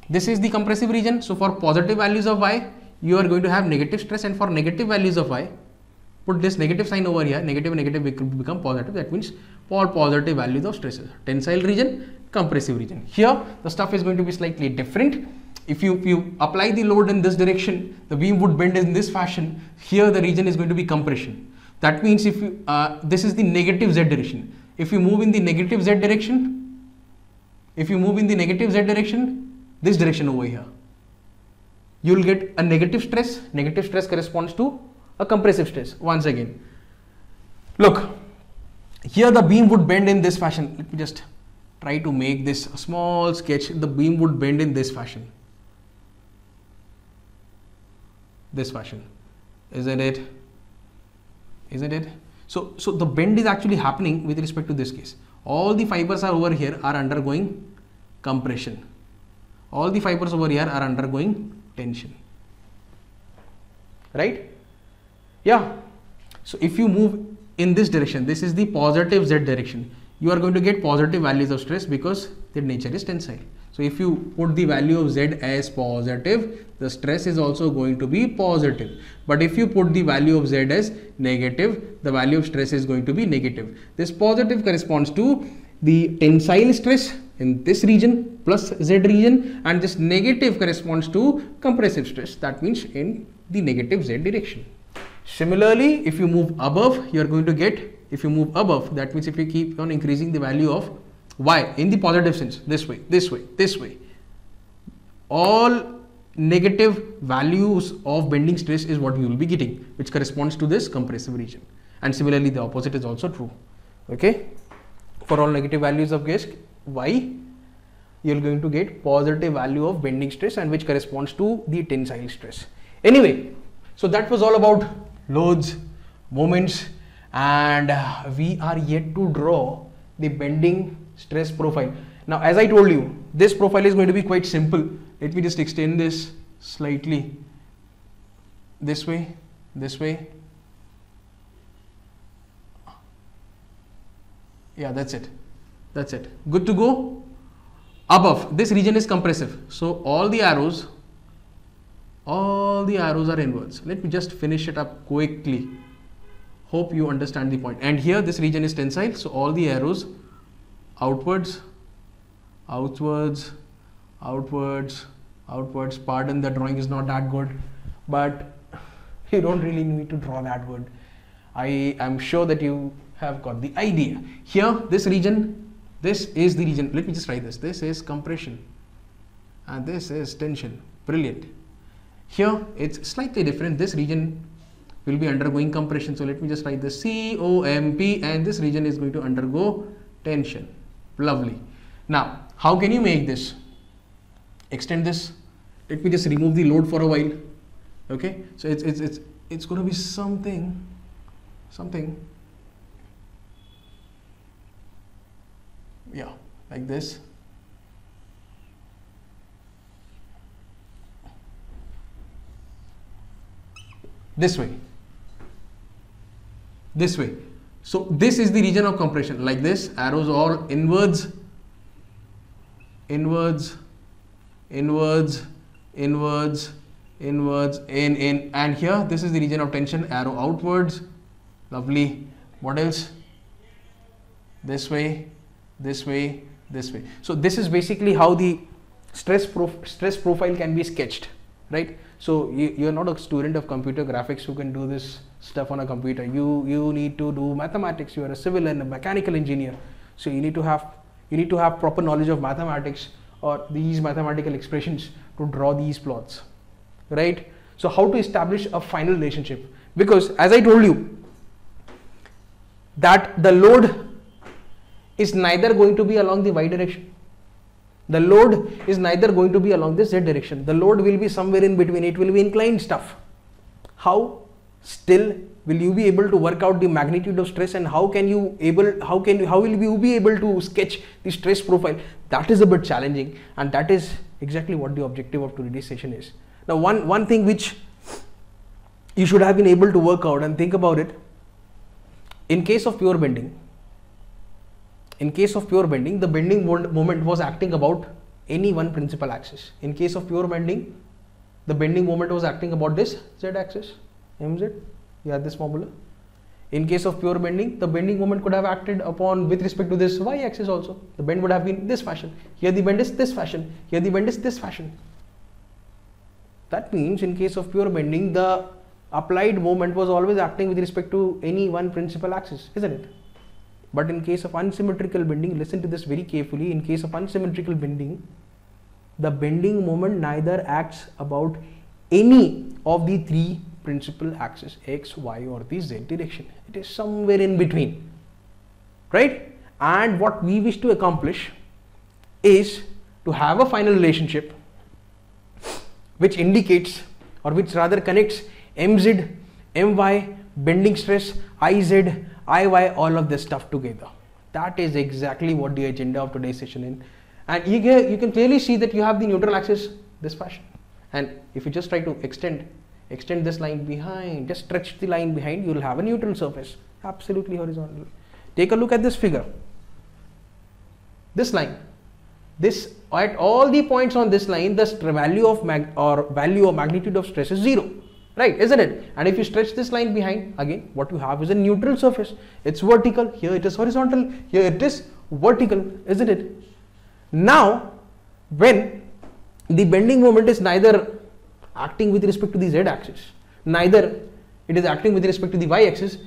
this is the compressive region. So for positive values of Y, you are going to have negative stress, and for negative values of Y, put this negative sign over here, negative negative become positive, that means all positive values of stresses, tensile region, compressive region. Here the stuff is going to be slightly different. If you, you apply the load in this direction, the beam would bend in this fashion. Here the region is going to be compression. That means if you, uh, this is the negative z direction. If you move in the negative z direction, if you move in the negative z direction, this direction over here, you will get a negative stress. Negative stress corresponds to a compressive stress. Once again, look, here the beam would bend in this fashion. Let me just try to make this a small sketch. The beam would bend in this fashion. This fashion, isn't it? Isn't it? So, so the bend is actually happening with respect to this case. All the fibers are over here are undergoing compression. All the fibers over here are undergoing tension. Right? Yeah. So if you move in this direction, this is the positive z direction, you are going to get positive values of stress because their nature is tensile. So if you put the value of z as positive, the stress is also going to be positive. But if you put the value of z as negative, the value of stress is going to be negative. This positive corresponds to the tensile stress in this region plus z region, and this negative corresponds to compressive stress, that means in the negative z direction. Similarly, if you move above, you are going to get, if you move above, that means if you keep on increasing the value of y in the positive sense, this way, this way, this way, all negative values of bending stress is what you will be getting, which corresponds to this compressive region. And similarly, the opposite is also true. Okay, for all negative values of y, you are going to get positive value of bending stress, and which corresponds to the tensile stress. Anyway, so that was all about loads, moments, and we are yet to draw the bending stress profile. Now, as I told you, this profile is going to be quite simple. Let me just extend this slightly this way, this way. Yeah, that's it. That's it. Good to go. Above, this region is compressive. So all the arrows, all the arrows are inwards. Let me just finish it up quickly. Hope you understand the point. And here this region is tensile, so all the arrows outwards, outwards, outwards, outwards. Pardon, the drawing is not that good, but you don't really need to draw that good. I am sure that you have got the idea. Here this region, this is the region. Let me just write this. This is compression and this is tension. Brilliant. Here it's slightly different. This region will be undergoing compression. So let me just write the C O M P, and this region is going to undergo tension. Lovely. Now, how can you make this? Extend this. Let me just remove the load for a while. Okay. So it's it's it's it's going to be something, something. Yeah, like this. This way, this way. So this is the region of compression, like this, arrows are inwards, inwards, inwards, inwards, inwards, in, in, and here this is the region of tension, arrow outwards. Lovely. What else? This way, this way, this way. So this is basically how the stress prof- stress profile can be sketched, right? So you, you're not a student of computer graphics who can do this stuff on a computer. You you need to do mathematics. You are a civil and a mechanical engineer. So you need to have you need to have proper knowledge of mathematics or these mathematical expressions to draw these plots, right? So how to establish a final relationship? Because as I told you, that the load is neither going to be along the y direction. The load is neither going to be along this z direction. The load will be somewhere in between. It will be inclined stuff. How still will you be able to work out the magnitude of stress, and how can you able how can you, how will you be able to sketch the stress profile? That is a bit challenging, and that is exactly what the objective of today's session is. Now, one one thing which you should have been able to work out and think about it. In case of pure bending. In case of pure bending, the bending moment was acting about any one principal axis. In case of pure bending, the bending moment was acting about this z axis, mz. You have this formula. In case of pure bending, the bending moment could have acted upon with respect to this y-axis also. The bend would have been this fashion. Here the bend is this fashion. Here the bend is this fashion. That means in case of pure bending, the applied moment was always acting with respect to any one principal axis, isn't it? But in case of unsymmetrical bending, listen to this very carefully, in case of unsymmetrical bending, the bending moment neither acts about any of the three principal axis, x, y or the z direction. It is somewhere in between, right? And what we wish to accomplish is to have a final relationship which indicates, or which rather connects, mz, my, bending stress, iz, iy, all of this stuff together. That is exactly what the agenda of today's session is. And you can clearly see that you have the neutral axis this fashion, and if you just try to extend extend this line behind, just stretch the line behind, you will have a neutral surface, absolutely horizontal. Take a look at this figure, this line, this, at all the points on this line, the value of mag or value or magnitude of stress is zero, right, isn't it? And if you stretch this line behind, again what you have is a neutral surface. It's vertical, here it is horizontal, here it is vertical, isn't it? Now when the bending moment is neither acting with respect to the z axis, neither it is acting with respect to the y axis,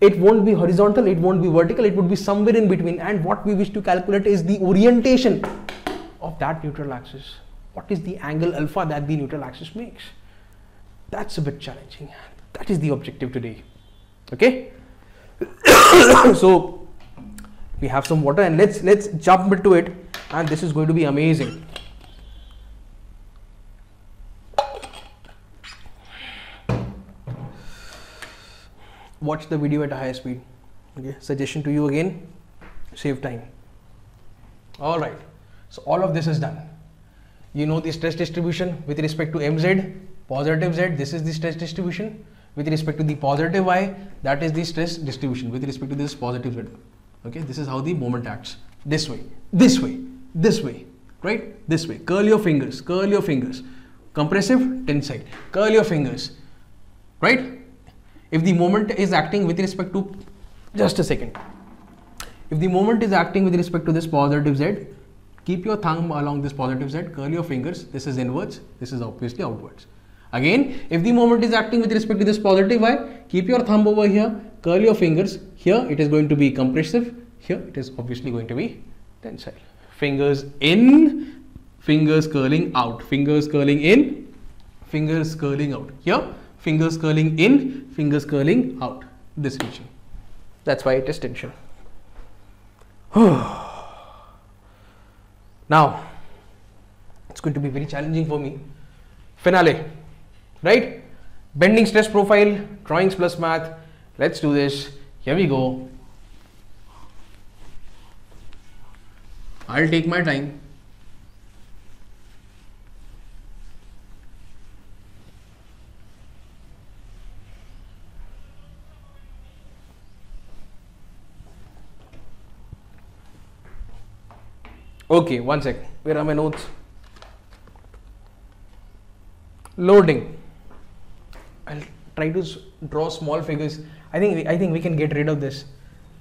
it won't be horizontal, it won't be vertical, it would be somewhere in between. And what we wish to calculate is the orientation of that neutral axis. What is the angle alpha that the neutral axis makes? That's a bit challenging. That is the objective today, okay? So we have some water and let's let's jump into it, and this is going to be amazing. Watch the video at a higher speed, okay? Suggestion to you again, save time. All right, so all of this is done. You know the stress distribution with respect to mz, positive z, this is the stress distribution. With respect to the positive y, that is the stress distribution with respect to this positive z. Okay, this is how the moment acts. This way, this way, this way, right? This way, curl your fingers, curl your fingers. Compressive, tensile, curl your fingers, right? If the moment is acting with respect to, just a second. If the moment is acting with respect to this positive z, keep your thumb along this positive z, curl your fingers, this is inwards, this is obviously outwards. Again, if the moment is acting with respect to this positive y, keep your thumb over here, curl your fingers, here it is going to be compressive, here it is obviously going to be tensile. Fingers in, fingers curling out, fingers curling in, fingers curling out. Here, fingers curling in, fingers curling out, this region. That's why it is tension. Now, it's going to be very challenging for me. Finale, right? Bending stress profile, drawings plus math. Let's do this. Here we go. I'll take my time. Okay, one sec. Where are my notes? Loading. I'll try to draw small figures. I think we, I think we can get rid of this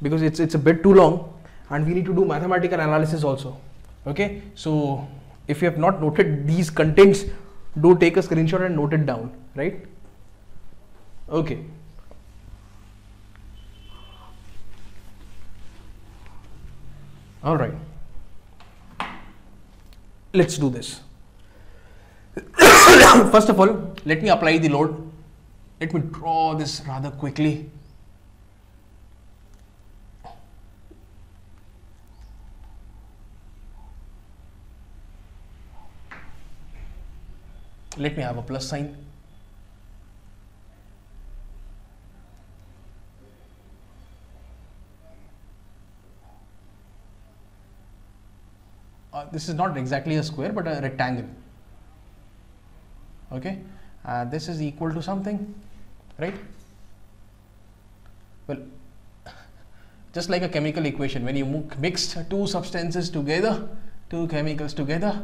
because it's it's a bit too long, and we need to do mathematical analysis also. Okay, so if you have not noted these contents, do take a screenshot and note it down. Right? Okay. All right. Let's do this. First of all, let me apply the load. Let me draw this rather quickly. Let me have a plus sign. Uh, this is not exactly a square but a rectangle. Okay, uh, this is equal to something, right? Well, just like a chemical equation, when you mix two substances together, two chemicals together,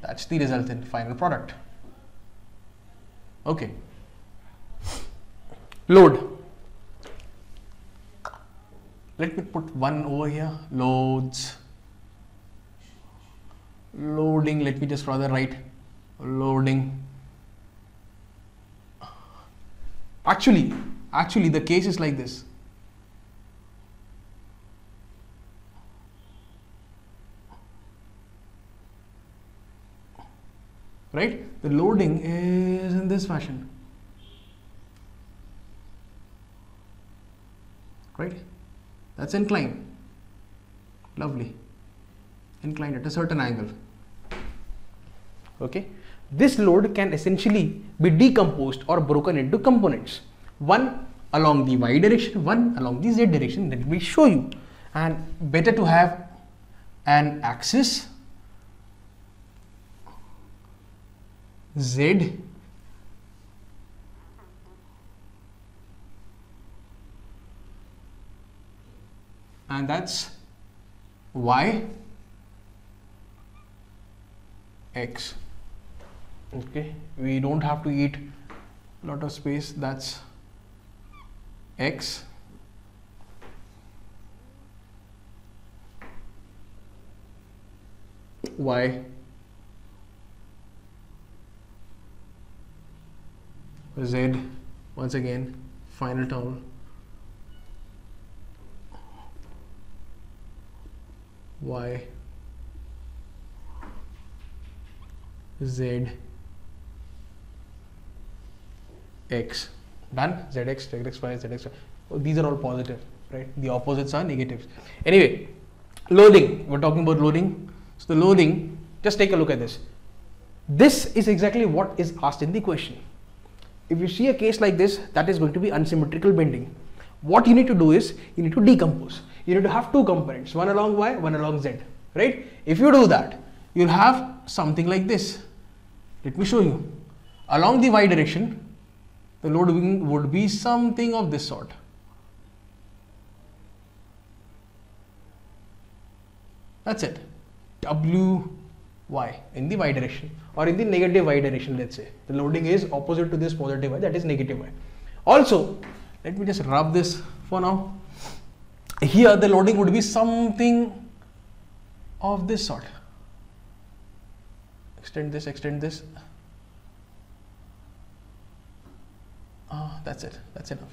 that's the resultant final product. Okay, load. Let me put one over here, loads, loading. Let me just rather write loading. Actually, actually the case is like this. Right? The loading is in this fashion. Right? That's inclined. Lovely. Inclined at a certain angle. Okay? This load can essentially be decomposed or broken into components. One along the y direction, one along the z direction. Let me show you. And better to have an axis z and that's y x. Okay, we don't have to eat a lot of space. That's x y z, once again final term y z x. Done. Zx, zx, y, zx, y. Oh, these are all positive, right? The opposites are negatives. Anyway, loading, we're talking about loading. So the loading, just take a look at this. This is exactly what is asked in the question. If you see a case like this, that is going to be unsymmetrical bending. What you need to do is, you need to decompose. You need to have two components, one along y, one along z, right? If you do that, you'll have something like this. Let me show you. Along the y direction, the load wing would be something of this sort. That's it. W y in the y direction, or in the negative y direction, let's say. The loading is opposite to this positive y, that is negative y. Also, let me just rub this for now. Here the loading would be something of this sort. Extend this, extend this. Ah, that's it. That's enough.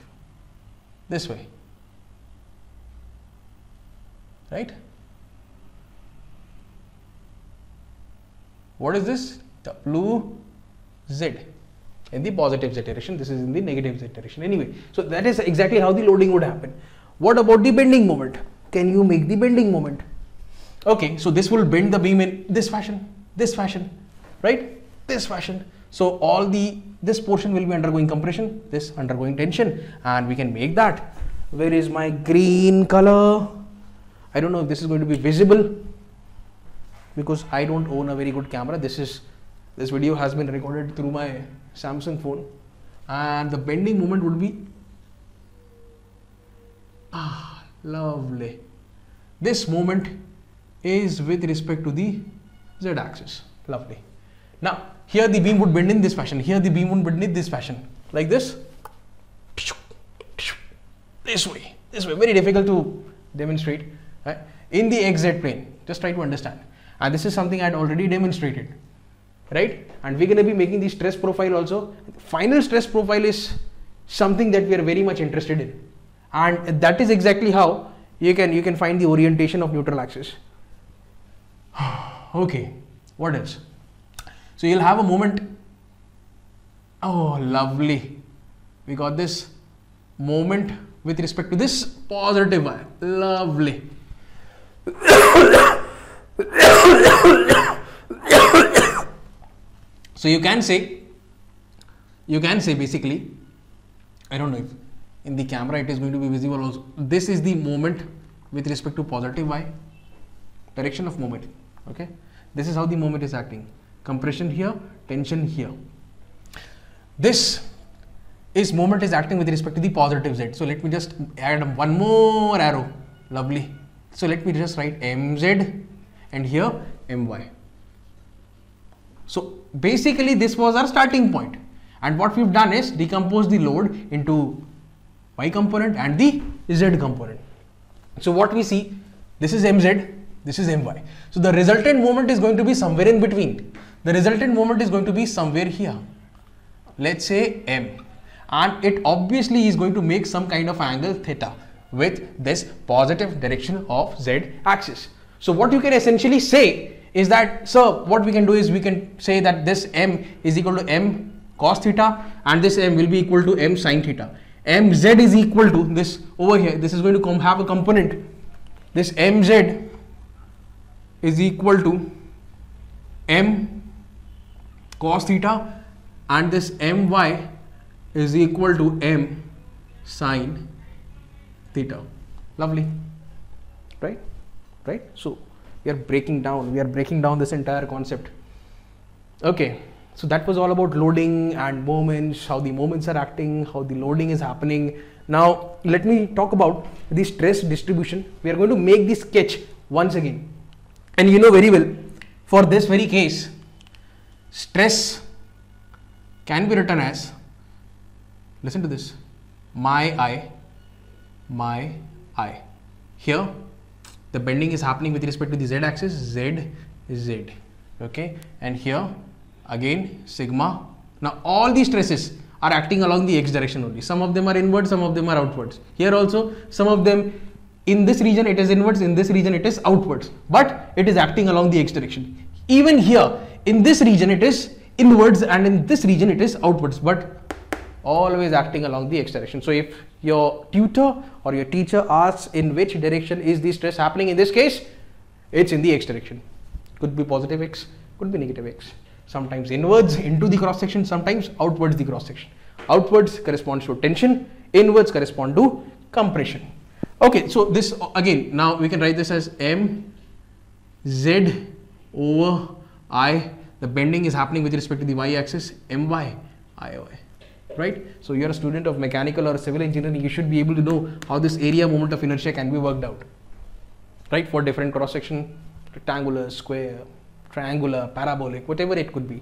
This way. Right? What is this? W z in the positive z direction. This is in the negative z direction. Anyway, so that is exactly how the loading would happen. What about the bending moment? Can you make the bending moment? Okay, so this will bend the beam in this fashion, this fashion, right? This fashion. So all the, this portion will be undergoing compression, this undergoing tension, and we can make that. Where is my green color? I don't know if this is going to be visible because I don't own a very good camera. This is, this video has been recorded through my Samsung phone, and the bending moment would be, ah, lovely. This moment is with respect to the z axis. Lovely. Now, here the beam would bend in this fashion. Here the beam would bend in this fashion. Like this. This way. This way. Very difficult to demonstrate. Right? In the xz plane. Just try to understand. And this is something I had already demonstrated. Right? And we're going to be making the stress profile also. Final stress profile is something that we are very much interested in. And that is exactly how you can, you can find the orientation of neutral axis. Okay. What else? So you'll have a moment. Oh, lovely. We got this moment with respect to this positive wire. Lovely. So you can say, you can say basically, I don't know if in the camera it is going to be visible also. This is the moment with respect to positive y, direction of moment. Okay. This is how the moment is acting. Compression here, tension here. This is moment is acting with respect to the positive z. So let me just add one more arrow. Lovely. So let me just write mz and here my. So basically this was our starting point. And what we've done is decompose the load into y component and the z component. So what we see, this is mz, this is my. So the resultant moment is going to be somewhere in between. The resultant moment is going to be somewhere here. Let's say m. And it obviously is going to make some kind of angle theta with this positive direction of z axis. So what you can essentially say is that, so what we can do is we can say that this m is equal to m cos theta and this m will be equal to m sin theta. Mz is equal to this over here. This is going to come have a component. This mz is equal to m cos theta and this my is equal to m sin theta. Lovely, right? Right? So we are breaking down, we are breaking down this entire concept. Okay. So that was all about loading and moments, how the moments are acting, how the loading is happening. Now let me talk about the stress distribution. We are going to make the sketch once again. And you know very well, for this very case, stress can be written as, listen to this, my I, my I. Here, the bending is happening with respect to the z axis, z, z. Okay, and here, again sigma. Now all these stresses are acting along the x direction only. Some of them are inward, some of them are outwards. Here also some of them, in this region it is inwards, in this region it is outwards, but it is acting along the x direction. Even here in this region it is inwards and in this region it is outwards, but always acting along the x direction. So if your tutor or your teacher asks in which direction is the stress happening, in this case it's in the x direction. Could be positive x, could be negative x. Sometimes inwards into the cross section, sometimes outwards the cross section. Outwards corresponds to tension, inwards correspond to compression. Okay, so this again, now we can write this as m z over I. The bending is happening with respect to the y axis, my I O I, right? So you are a student of mechanical or civil engineering, you should be able to know how this area moment of inertia can be worked out, right? For different cross section, rectangular, square, triangular, parabolic, whatever it could be.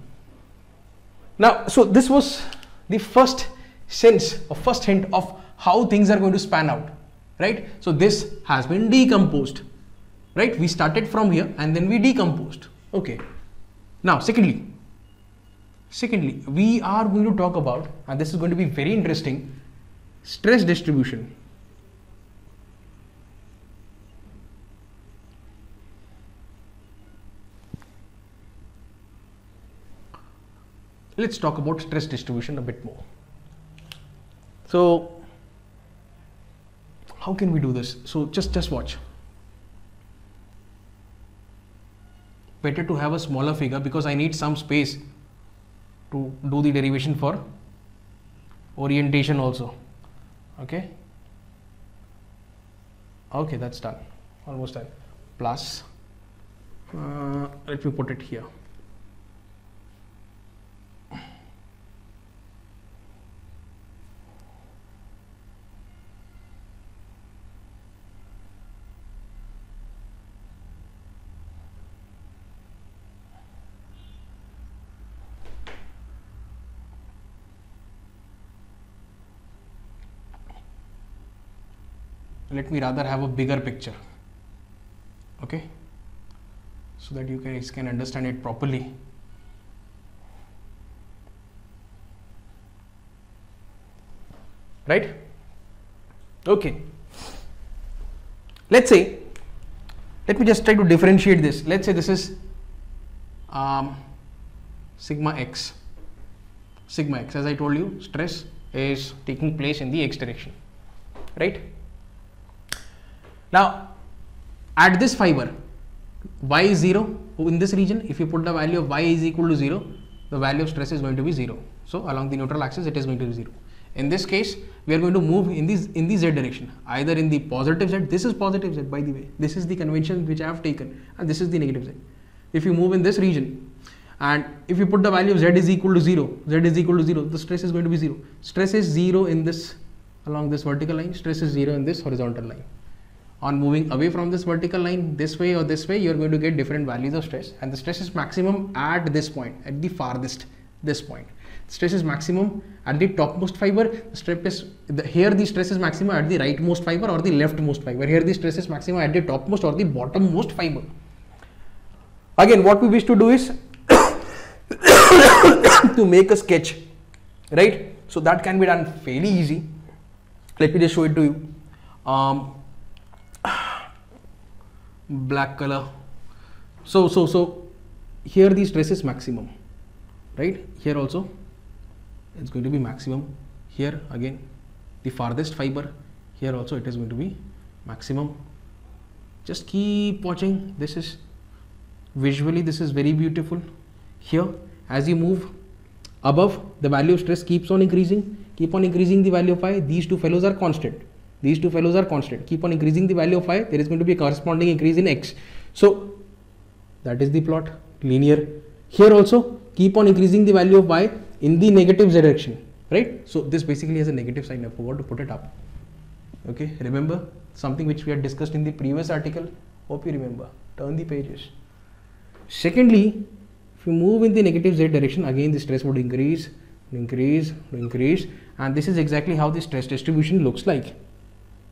Now, so this was the first sense or first hint of how things are going to span out, right? So this has been decomposed, right? We started from here and then we decomposed. Okay. Now, secondly, secondly, we are going to talk about, and this is going to be very interesting, stress distribution. Let's talk about stress distribution a bit more. So how can we do this? So just, just watch. Better to have a smaller figure because I need some space to do the derivation for orientation also. Okay. Okay, that's done. Almost done. Plus, uh, let me put it here. Let me rather have a bigger picture, okay, so that you guys can understand it properly. Right? Okay. Let's say, let me just try to differentiate this. Let's say this is um, sigma x. Sigma x, as I told you, stress is taking place in the x direction, right? Now, at this fiber, y is zero. In this region, if you put the value of y is equal to zero, the value of stress is going to be zero. So along the neutral axis, it is going to be zero. In this case, we are going to move in this in the z direction, either in the positive z. This is positive z, by the way. This is the convention which I have taken, and this is the negative z. If you move in this region, and if you put the value of z is equal to zero, z is equal to zero, the stress is going to be zero. Stress is zero in this along this vertical line. Stress is zero in this horizontal line. On moving away from this vertical line this way or this way, you are going to get different values of stress, and the stress is maximum at this point, at the farthest this point. Stress is maximum at the topmost fiber. The stress is the, here the stress is maximum at the rightmost fiber or the leftmost fiber. Here the stress is maximum at the topmost or the bottommost fiber. Again, what we wish to do is to make a sketch, right? So that can be done fairly easy. Let me just show it to you. Um, black color. So so so here the stress is maximum, right? Here also it's going to be maximum. Here again the farthest fiber, here also it is going to be maximum. Just keep watching. This is visually, this is very beautiful. Here as you move above, the value of stress keeps on increasing, keep on increasing the value of phi. These two fellows are constant, these two fellows are constant, keep on increasing the value of phi. There is going to be a corresponding increase in x. So that is the plot, linear. Here also keep on increasing the value of y in the negative z direction, right? So this basically has a negative sign. I forgot to put it up. Okay, remember something which we had discussed in the previous article. Hope you remember. Turn the pages. Secondly, if you move in the negative z direction, again the stress would increase, increase, increase, and this is exactly how the stress distribution looks like.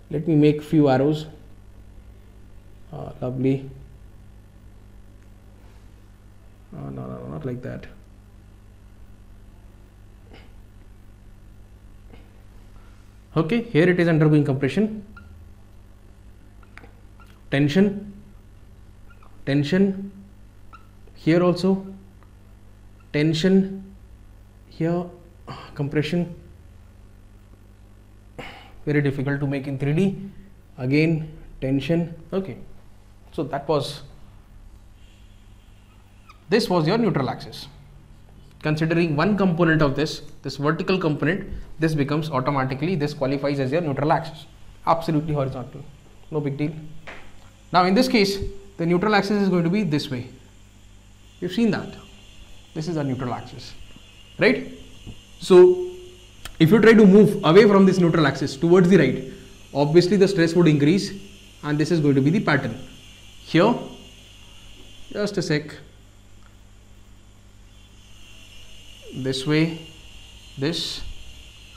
Let me make few arrows. Ah, lovely. Oh, no, no, not like that. Okay, here it is undergoing compression, tension, tension, here also, tension, here compression. Very difficult to make in three D. Again, tension. Okay, so that was. This was your neutral axis. Considering one component of this, this vertical component, this becomes automatically, this qualifies as your neutral axis. Absolutely horizontal, no big deal. Now in this case, the neutral axis is going to be this way. You've seen that. This is our neutral axis, right? So if you try to move away from this neutral axis towards the right, obviously the stress would increase, and this is going to be the pattern. Here, just a sec. This way, this,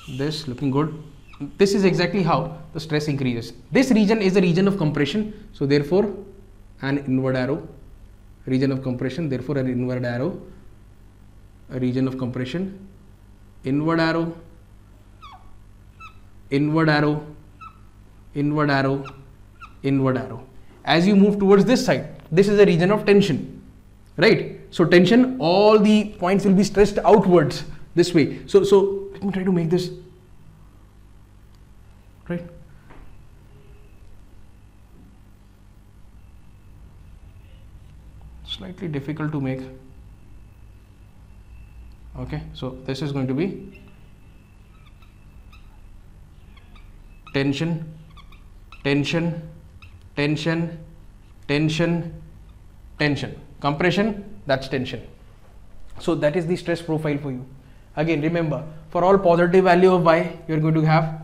this, looking good. This is exactly how the stress increases. This region is a region of compression, so therefore an inward arrow, region of compression, therefore an inward arrow, a region of compression, inward arrow, inward arrow, inward arrow, inward arrow. As you move towards this side, this is a region of tension, right? So tension, all the points will be stressed outwards this way. So, so let me try to make this, right? Slightly difficult to make. Okay, so this is going to be tension, tension, tension, tension, tension, compression. That's tension. So that is the stress profile for you. Again, remember, for all positive value of y, you are going to have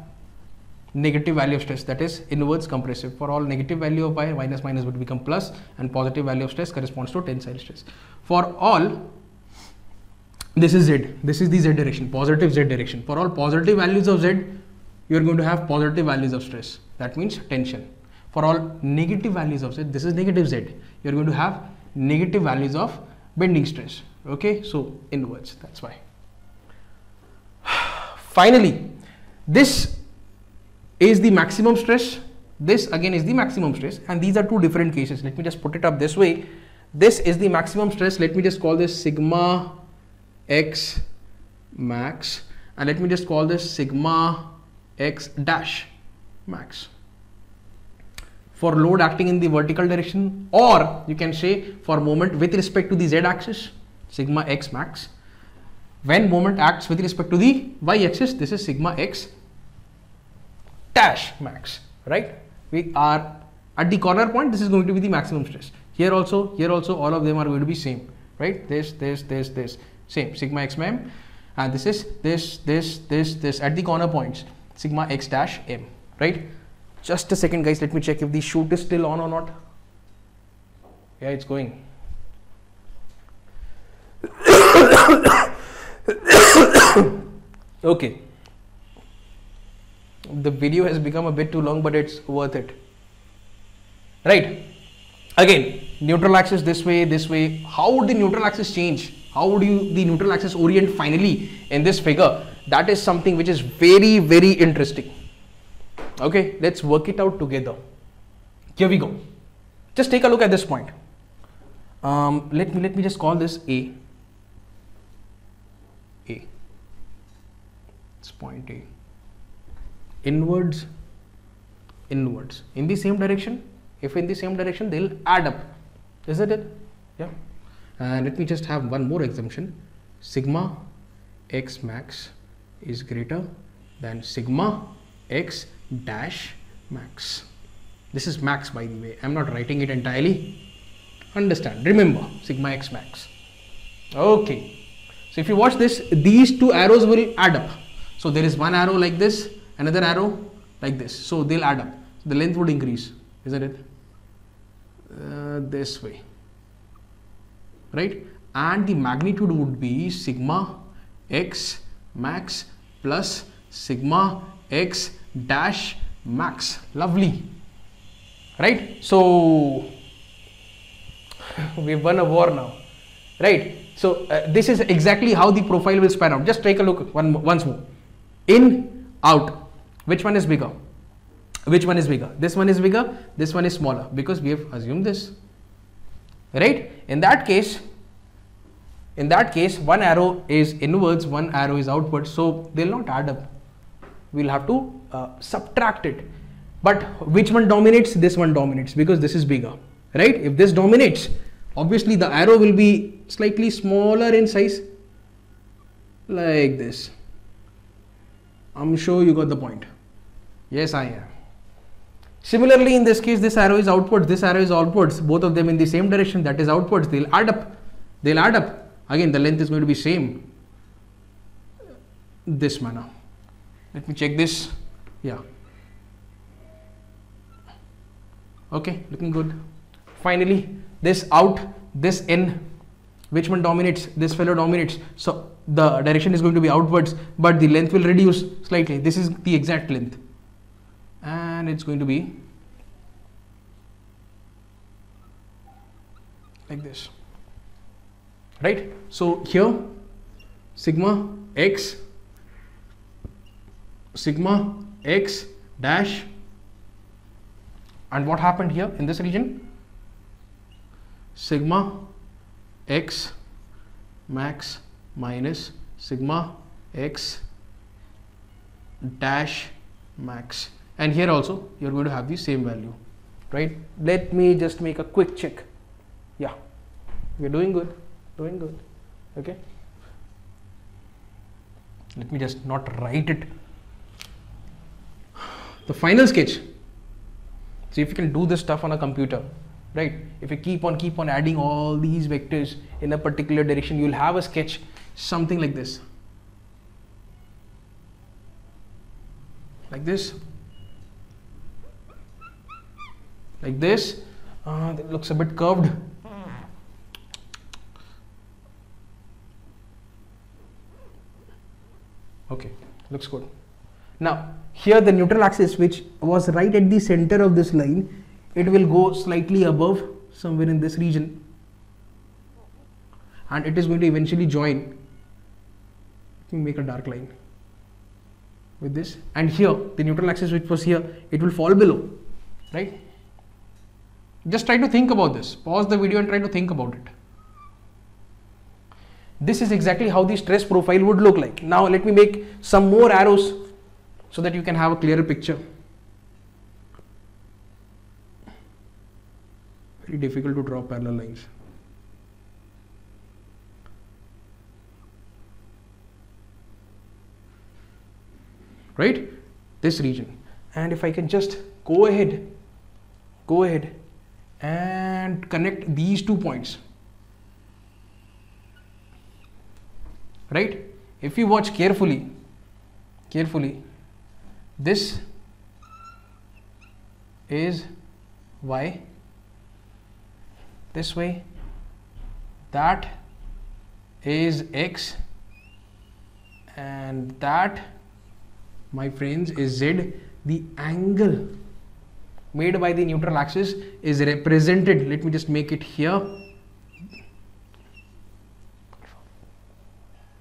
negative value of stress, that is inverse compressive. For all negative value of y, minus minus would become plus, and positive value of stress corresponds to tensile stress. For all, this is z, this is the z direction, positive z direction. For all positive values of z, you are going to have positive values of stress, that means tension. For all negative values of z, this is negative z, you are going to have negative values of bending stress. Okay, so inwards, that's why. Finally, this is the maximum stress, this again is the maximum stress, and these are two different cases. Let me just put it up this way. This is the maximum stress. Let me just call this sigma x max, and let me just call this sigma x dash max. For load acting in the vertical direction, or you can say for moment with respect to the z-axis, sigma x max. When moment acts with respect to the y-axis, this is sigma x dash max, right? We are at the corner point, this is going to be the maximum stress. Here also, here also, all of them are going to be same, right? This, this, this, this, same, sigma x m, and this is this, this, this, this, at the corner points, sigma x dash m, right? Just a second, guys, let me check if the shoot is still on or not. Yeah, it's going. Okay, the video has become a bit too long, but it's worth it, right? Again, neutral axis this way, this way. How would the neutral axis change? How would you the neutral axis orient finally in this figure? That is something which is very, very interesting. Okay, let's work it out together. Here we go. Just take a look at this point. Um, let me let me just call this A. A. It's point A. Inwards, inwards. In the same direction. If in the same direction, they'll add up, isn't it? Yeah. And let me just have one more exemption. Sigma x max is greater than sigma x dash max. This is max, by the way. I'm not writing it entirely. Understand? Remember, sigma x max. Okay. So if you watch this, these two arrows will add up. So there is one arrow like this, another arrow like this. So they'll add up. So the length would increase, isn't it? Uh, this way, right? And the magnitude would be sigma x max plus sigma x dash max. Lovely, right? So we've won a war now, right? So uh, this is exactly how the profile will span out. Just take a look one once more. In, out, which one is bigger? Which one is bigger? This one is bigger, this one is smaller, because we have assumed this, right? In that case, in that case, one arrow is inwards, one arrow is outwards, so they'll not add up. We'll have to uh, subtract it. But which one dominates? This one dominates, because this is bigger, right? If this dominates, obviously the arrow will be slightly smaller in size, like this. I'm sure you got the point. Yes, I am. Similarly, in this case, this arrow is outwards, this arrow is outwards, both of them in the same direction, that is outwards, they'll add up, they'll add up. Again, the length is going to be same, this manner. Let me check this. Yeah, okay, looking good. Finally, this out, this in, which one dominates? This fellow dominates, so the direction is going to be outwards, but the length will reduce slightly. This is the exact length, and it's going to be like this, right? So here, sigma x, sigma x dash, and what happened here in this region? Sigma x max minus sigma x dash max. And here also you're going to have the same value, right? Let me just make a quick check. Yeah, we're doing good, doing good. Okay, let me just not write it. The final sketch. See if you can do this stuff on a computer, right? If you keep on keep on adding all these vectors in a particular direction, you'll have a sketch something like this, like this, like this. Uh, that looks a bit curved. Okay, looks good. Now here the neutral axis, which was right at the center of this line, it will go slightly above somewhere in this region, and it is going to eventually join. Let me make a dark line with this, and here the neutral axis which was here, it will fall below, right? Just try to think about this. Pause the video and try to think about it. This is exactly how the stress profile would look like. Now let me make some more arrows so that you can have a clearer picture. Very difficult to draw parallel lines. Right? This region. And if I can just go ahead Go ahead and connect these two points, right? If you watch carefully, carefully, this is Y, this way, that is X, and that, my friends, is Z. The angle made by the neutral axis is represented. Let me just make it here.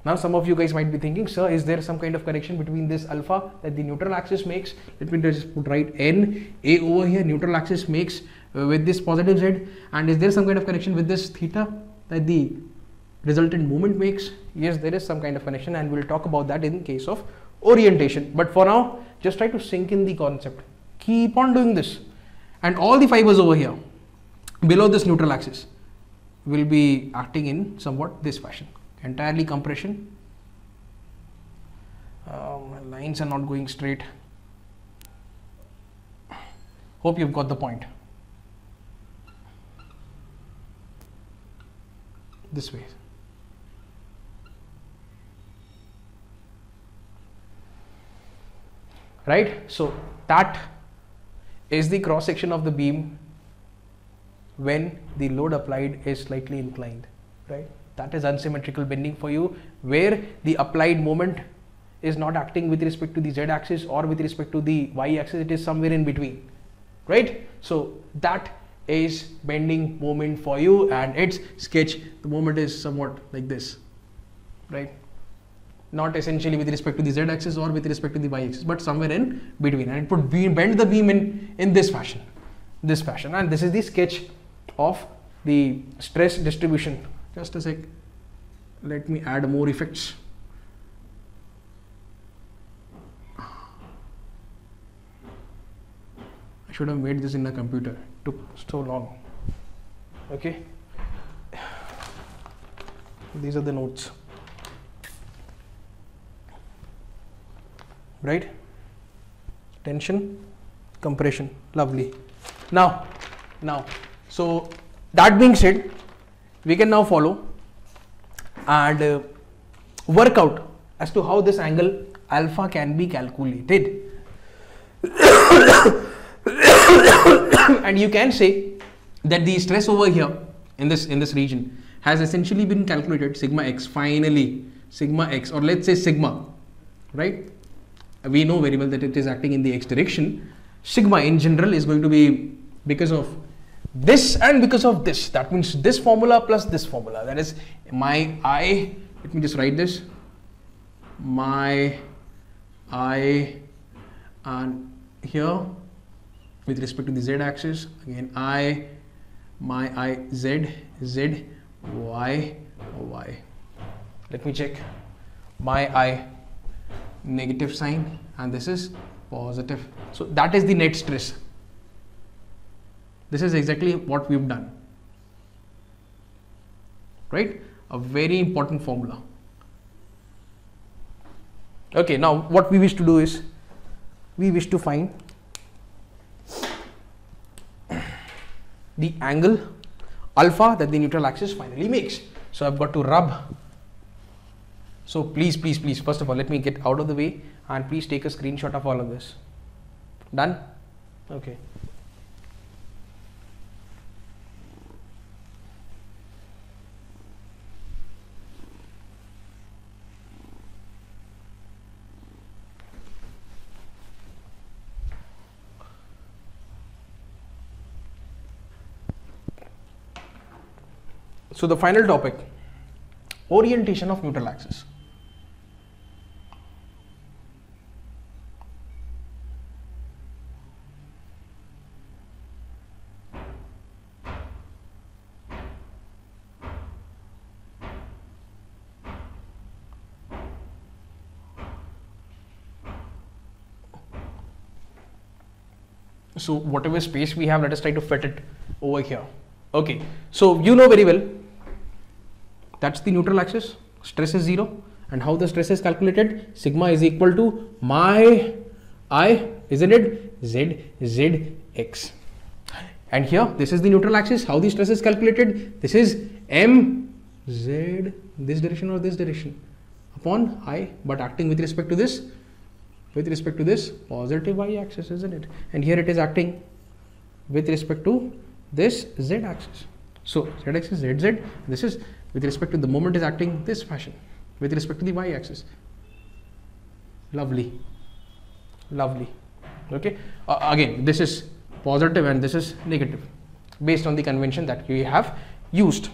Now some of you guys might be thinking, sir, is there some kind of connection between this alpha that the neutral axis makes? Let me just put right N, A over here, neutral axis makes uh, with this positive Z, and is there some kind of connection with this theta that the resultant moment makes? Yes, there is some kind of connection, and we'll talk about that in case of orientation. But for now, just try to sink in the concept. Keep on doing this, and all the fibers over here below this neutral axis will be acting in somewhat this fashion. Entirely compression. Uh, my lines are not going straight. Hope you've got the point. This way. Right? So that is the cross section of the beam when the load applied is slightly inclined. Right? That is unsymmetrical bending for you, where the applied moment is not acting with respect to the Z axis or with respect to the Y axis, it is somewhere in between, right? So that is bending moment for you, and its sketch, the moment is somewhat like this, right? Not essentially with respect to the Z axis or with respect to the Y axis, but somewhere in between, and it would be, bend the beam in, in this fashion, this fashion, and this is the sketch of the stress distribution. Just a sec, let me add more effects. I should have made this in a computer, it took so long. Okay, these are the notes, right? Tension, compression, lovely. Now, now, so that being said, we can now follow and uh, work out as to how this angle alpha can be calculated. And you can say that the stress over here in this in this region has essentially been calculated sigma x, finally sigma x, or let's say sigma, right? We know very well that it is acting in the x direction. Sigma in general is going to be, because of this and because of this, that means this formula plus this formula, that is my I, let me just write this, my I, and here with respect to the Z axis again I, my I, Z, Z, Y, Y. Let me check, my I negative sign and this is positive, so that is the net stress. This is exactly what we've done, right? A very important formula. Okay, now what we wish to do is, we wish to find the angle alpha that the neutral axis finally makes. So I've got to rub. So please, please, please, first of all, let me get out of the way and please take a screenshot of all of this. Done? Okay. So the final topic, orientation of neutral axis. So whatever space we have, let us try to fit it over here. Okay, so you know very well, that's the neutral axis, stress is zero, and how the stress is calculated, sigma is equal to my I, isn't it, Z, Z, X. And here, this is the neutral axis, how the stress is calculated, this is M, Z, this direction or this direction, upon I, but acting with respect to this, with respect to this positive Y axis, isn't it, and here it is acting with respect to this Z axis. So Z axis, Z, Z, this is with respect to the moment is acting this fashion, with respect to the Y axis, Lovely. Lovely. Okay. Uh, again, this is positive and this is negative based on the convention that we have used.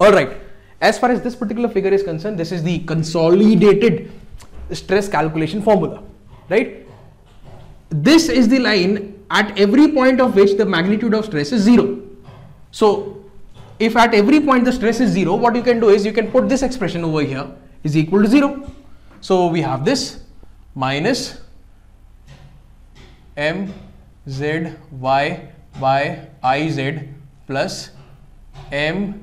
All right. As far as this particular figure is concerned, this is the consolidated stress calculation formula, right? This is the line at every point of which the magnitude of stress is zero. So if at every point the stress is zero, what you can do is you can put this expression over here is equal to zero. So we have this minus mzy by iz plus myz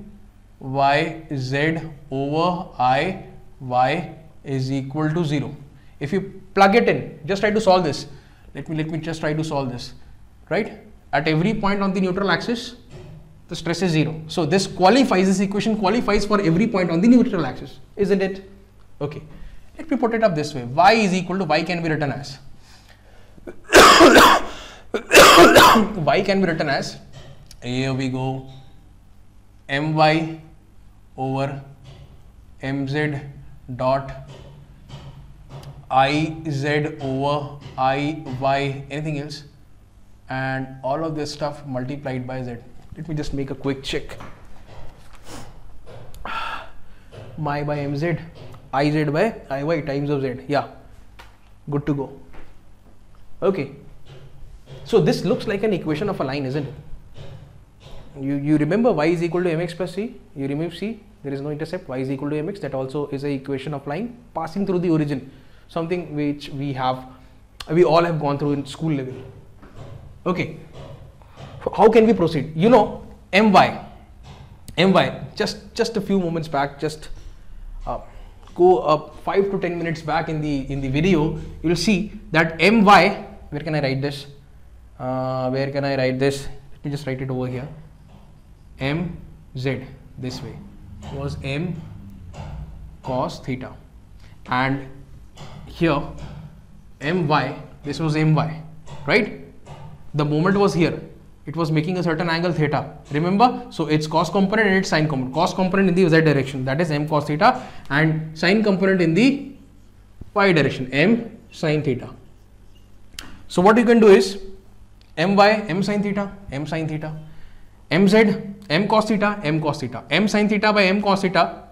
over iy is equal to zero. If you plug it in, just try to solve this. Let me let me just try to solve this, right? At every point on the neutral axis, the stress is zero. So this qualifies, this equation qualifies for every point on the neutral axis, isn't it? Okay. Let me put it up this way. Y is equal to, y can be written as y can be written as, here we go, my over mz dot iz over iy, anything else, and all of this stuff multiplied by z. Let me just make a quick check. My by mz, iz by iy times of z. Yeah, good to go. Okay, so this looks like an equation of a line, isn't it? You, you remember y is equal to mx plus c, you remove c, there is no intercept, y is equal to mx, that also is an equation of line passing through the origin, something which we have, we all have gone through in school level. Okay, how can we proceed? You know, my, my, just, just a few moments back, just uh, go up five to ten minutes back in the, in the video, you will see that my, where can I write this, uh, where can I write this, let me just write it over here. M z this way was m cos theta, and here m y, this was m y, right? The moment was here, it was making a certain angle theta, remember? So it's cos component and it's sine component. Cos component in the z direction, that is m cos theta, and sine component in the y direction, m sine theta. So what you can do is m y, m sine theta, m sine theta, mz, m cos theta, m cos theta, m sin theta by m cos theta,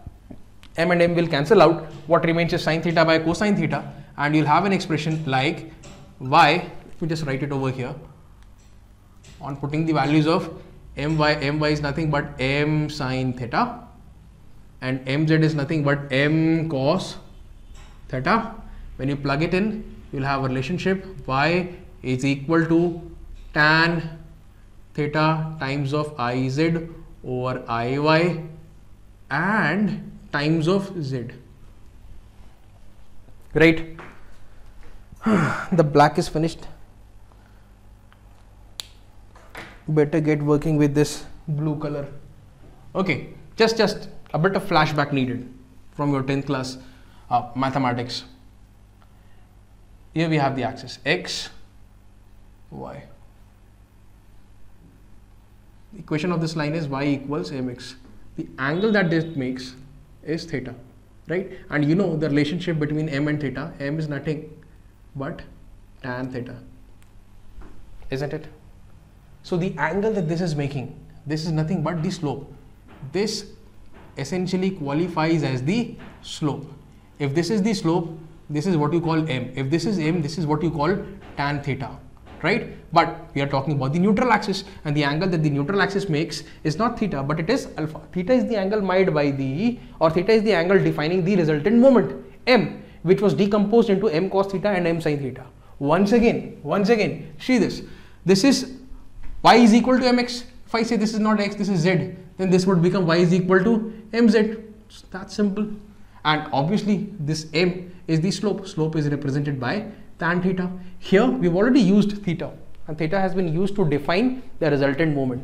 m and m will cancel out, what remains is sin theta by cosine theta, and you'll have an expression like y, let me just write it over here, on putting the values of my, my is nothing but m sin theta, and mz is nothing but m cos theta. When you plug it in, you'll have a relationship, y is equal to tan theta times of iz over iy and times of z, right? The black is finished, better get working with this blue color. Okay, just just a bit of flashback needed from your tenth class uh, mathematics. Here we have the axis x, y. Equation of this line is y equals mx. The angle that this makes is theta, right? And you know the relationship between m and theta. M is nothing but tan theta, isn't it? So the angle that this is making, this is nothing but the slope. This essentially qualifies as the slope. If this is the slope, this is what you call m. If this is m, this is what you call tan theta. Right? But we are talking about the neutral axis, and the angle that the neutral axis makes is not theta, but it is alpha. Theta is the angle made by the, or theta is the angle defining the resultant moment m, which was decomposed into m cos theta and m sin theta. Once again, once again, see this. This is y is equal to mx. If I say this is not x, this is z, then this would become y is equal to mz. It's that simple. And obviously, this m is the slope. Slope is represented by tan theta. Here we've already used theta, and theta has been used to define the resultant moment.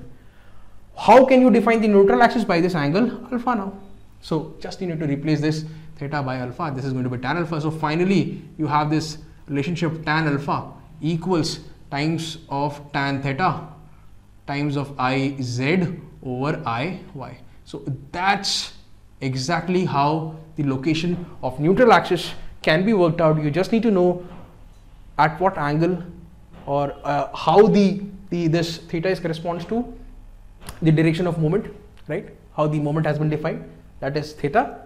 How can you define the neutral axis by this angle? Alpha now. So just you need to replace this theta by alpha. This is going to be tan alpha. So finally you have this relationship tan alpha equals times of tan theta times of iz over iy. So that's exactly how the location of neutral axis can be worked out. You just need to know at what angle or uh, how the, the this theta is corresponds to the direction of moment, right? How the moment has been defined, that is theta.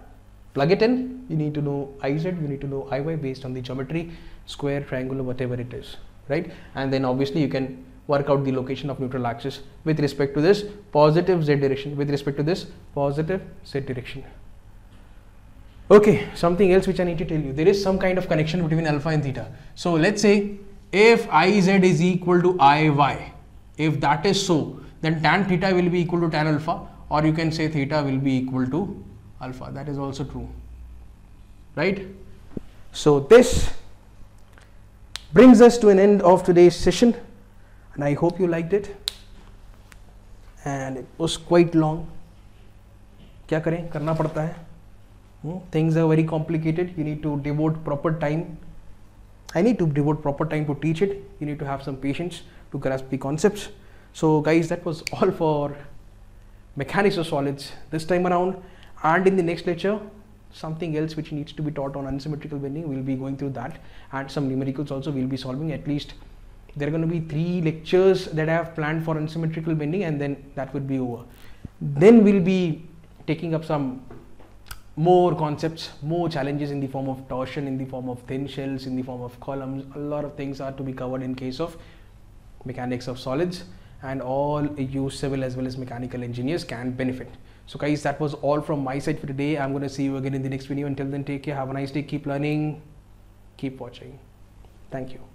Plug it in, you need to know I Z, you need to know I Y based on the geometry, square, triangular, whatever it is, right? And then obviously you can work out the location of neutral axis with respect to this positive z direction, with respect to this positive z direction. Okay, something else which I need to tell you, there is some kind of connection between alpha and theta. So let's say if I Z is equal to I Y, if that is so, then tan theta will be equal to tan alpha, or you can say theta will be equal to alpha. That is also true, right? So this brings us to an end of today's session, and I hope you liked it. And it was quite long. क्या करें, करना पड़ता है. Hmm? Things are very complicated. You need to devote proper time. I need to devote proper time to teach it. You need to have some patience to grasp the concepts. So guys, that was all for mechanics of solids this time around. And in the next lecture, something else which needs to be taught on unsymmetrical bending, we'll be going through that, and some numericals also we'll be solving. At least there are going to be three lectures that I have planned for unsymmetrical bending, and then that would be over. Then we'll be taking up some more concepts, more challenges in the form of torsion, in the form of thin shells, in the form of columns. A lot of things are to be covered in case of mechanics of solids, and all you civil as well as mechanical engineers can benefit. So guys, that was all from my side for today. I'm going to see you again in the next video. Until then, take care, have a nice day, keep learning, keep watching. Thank you.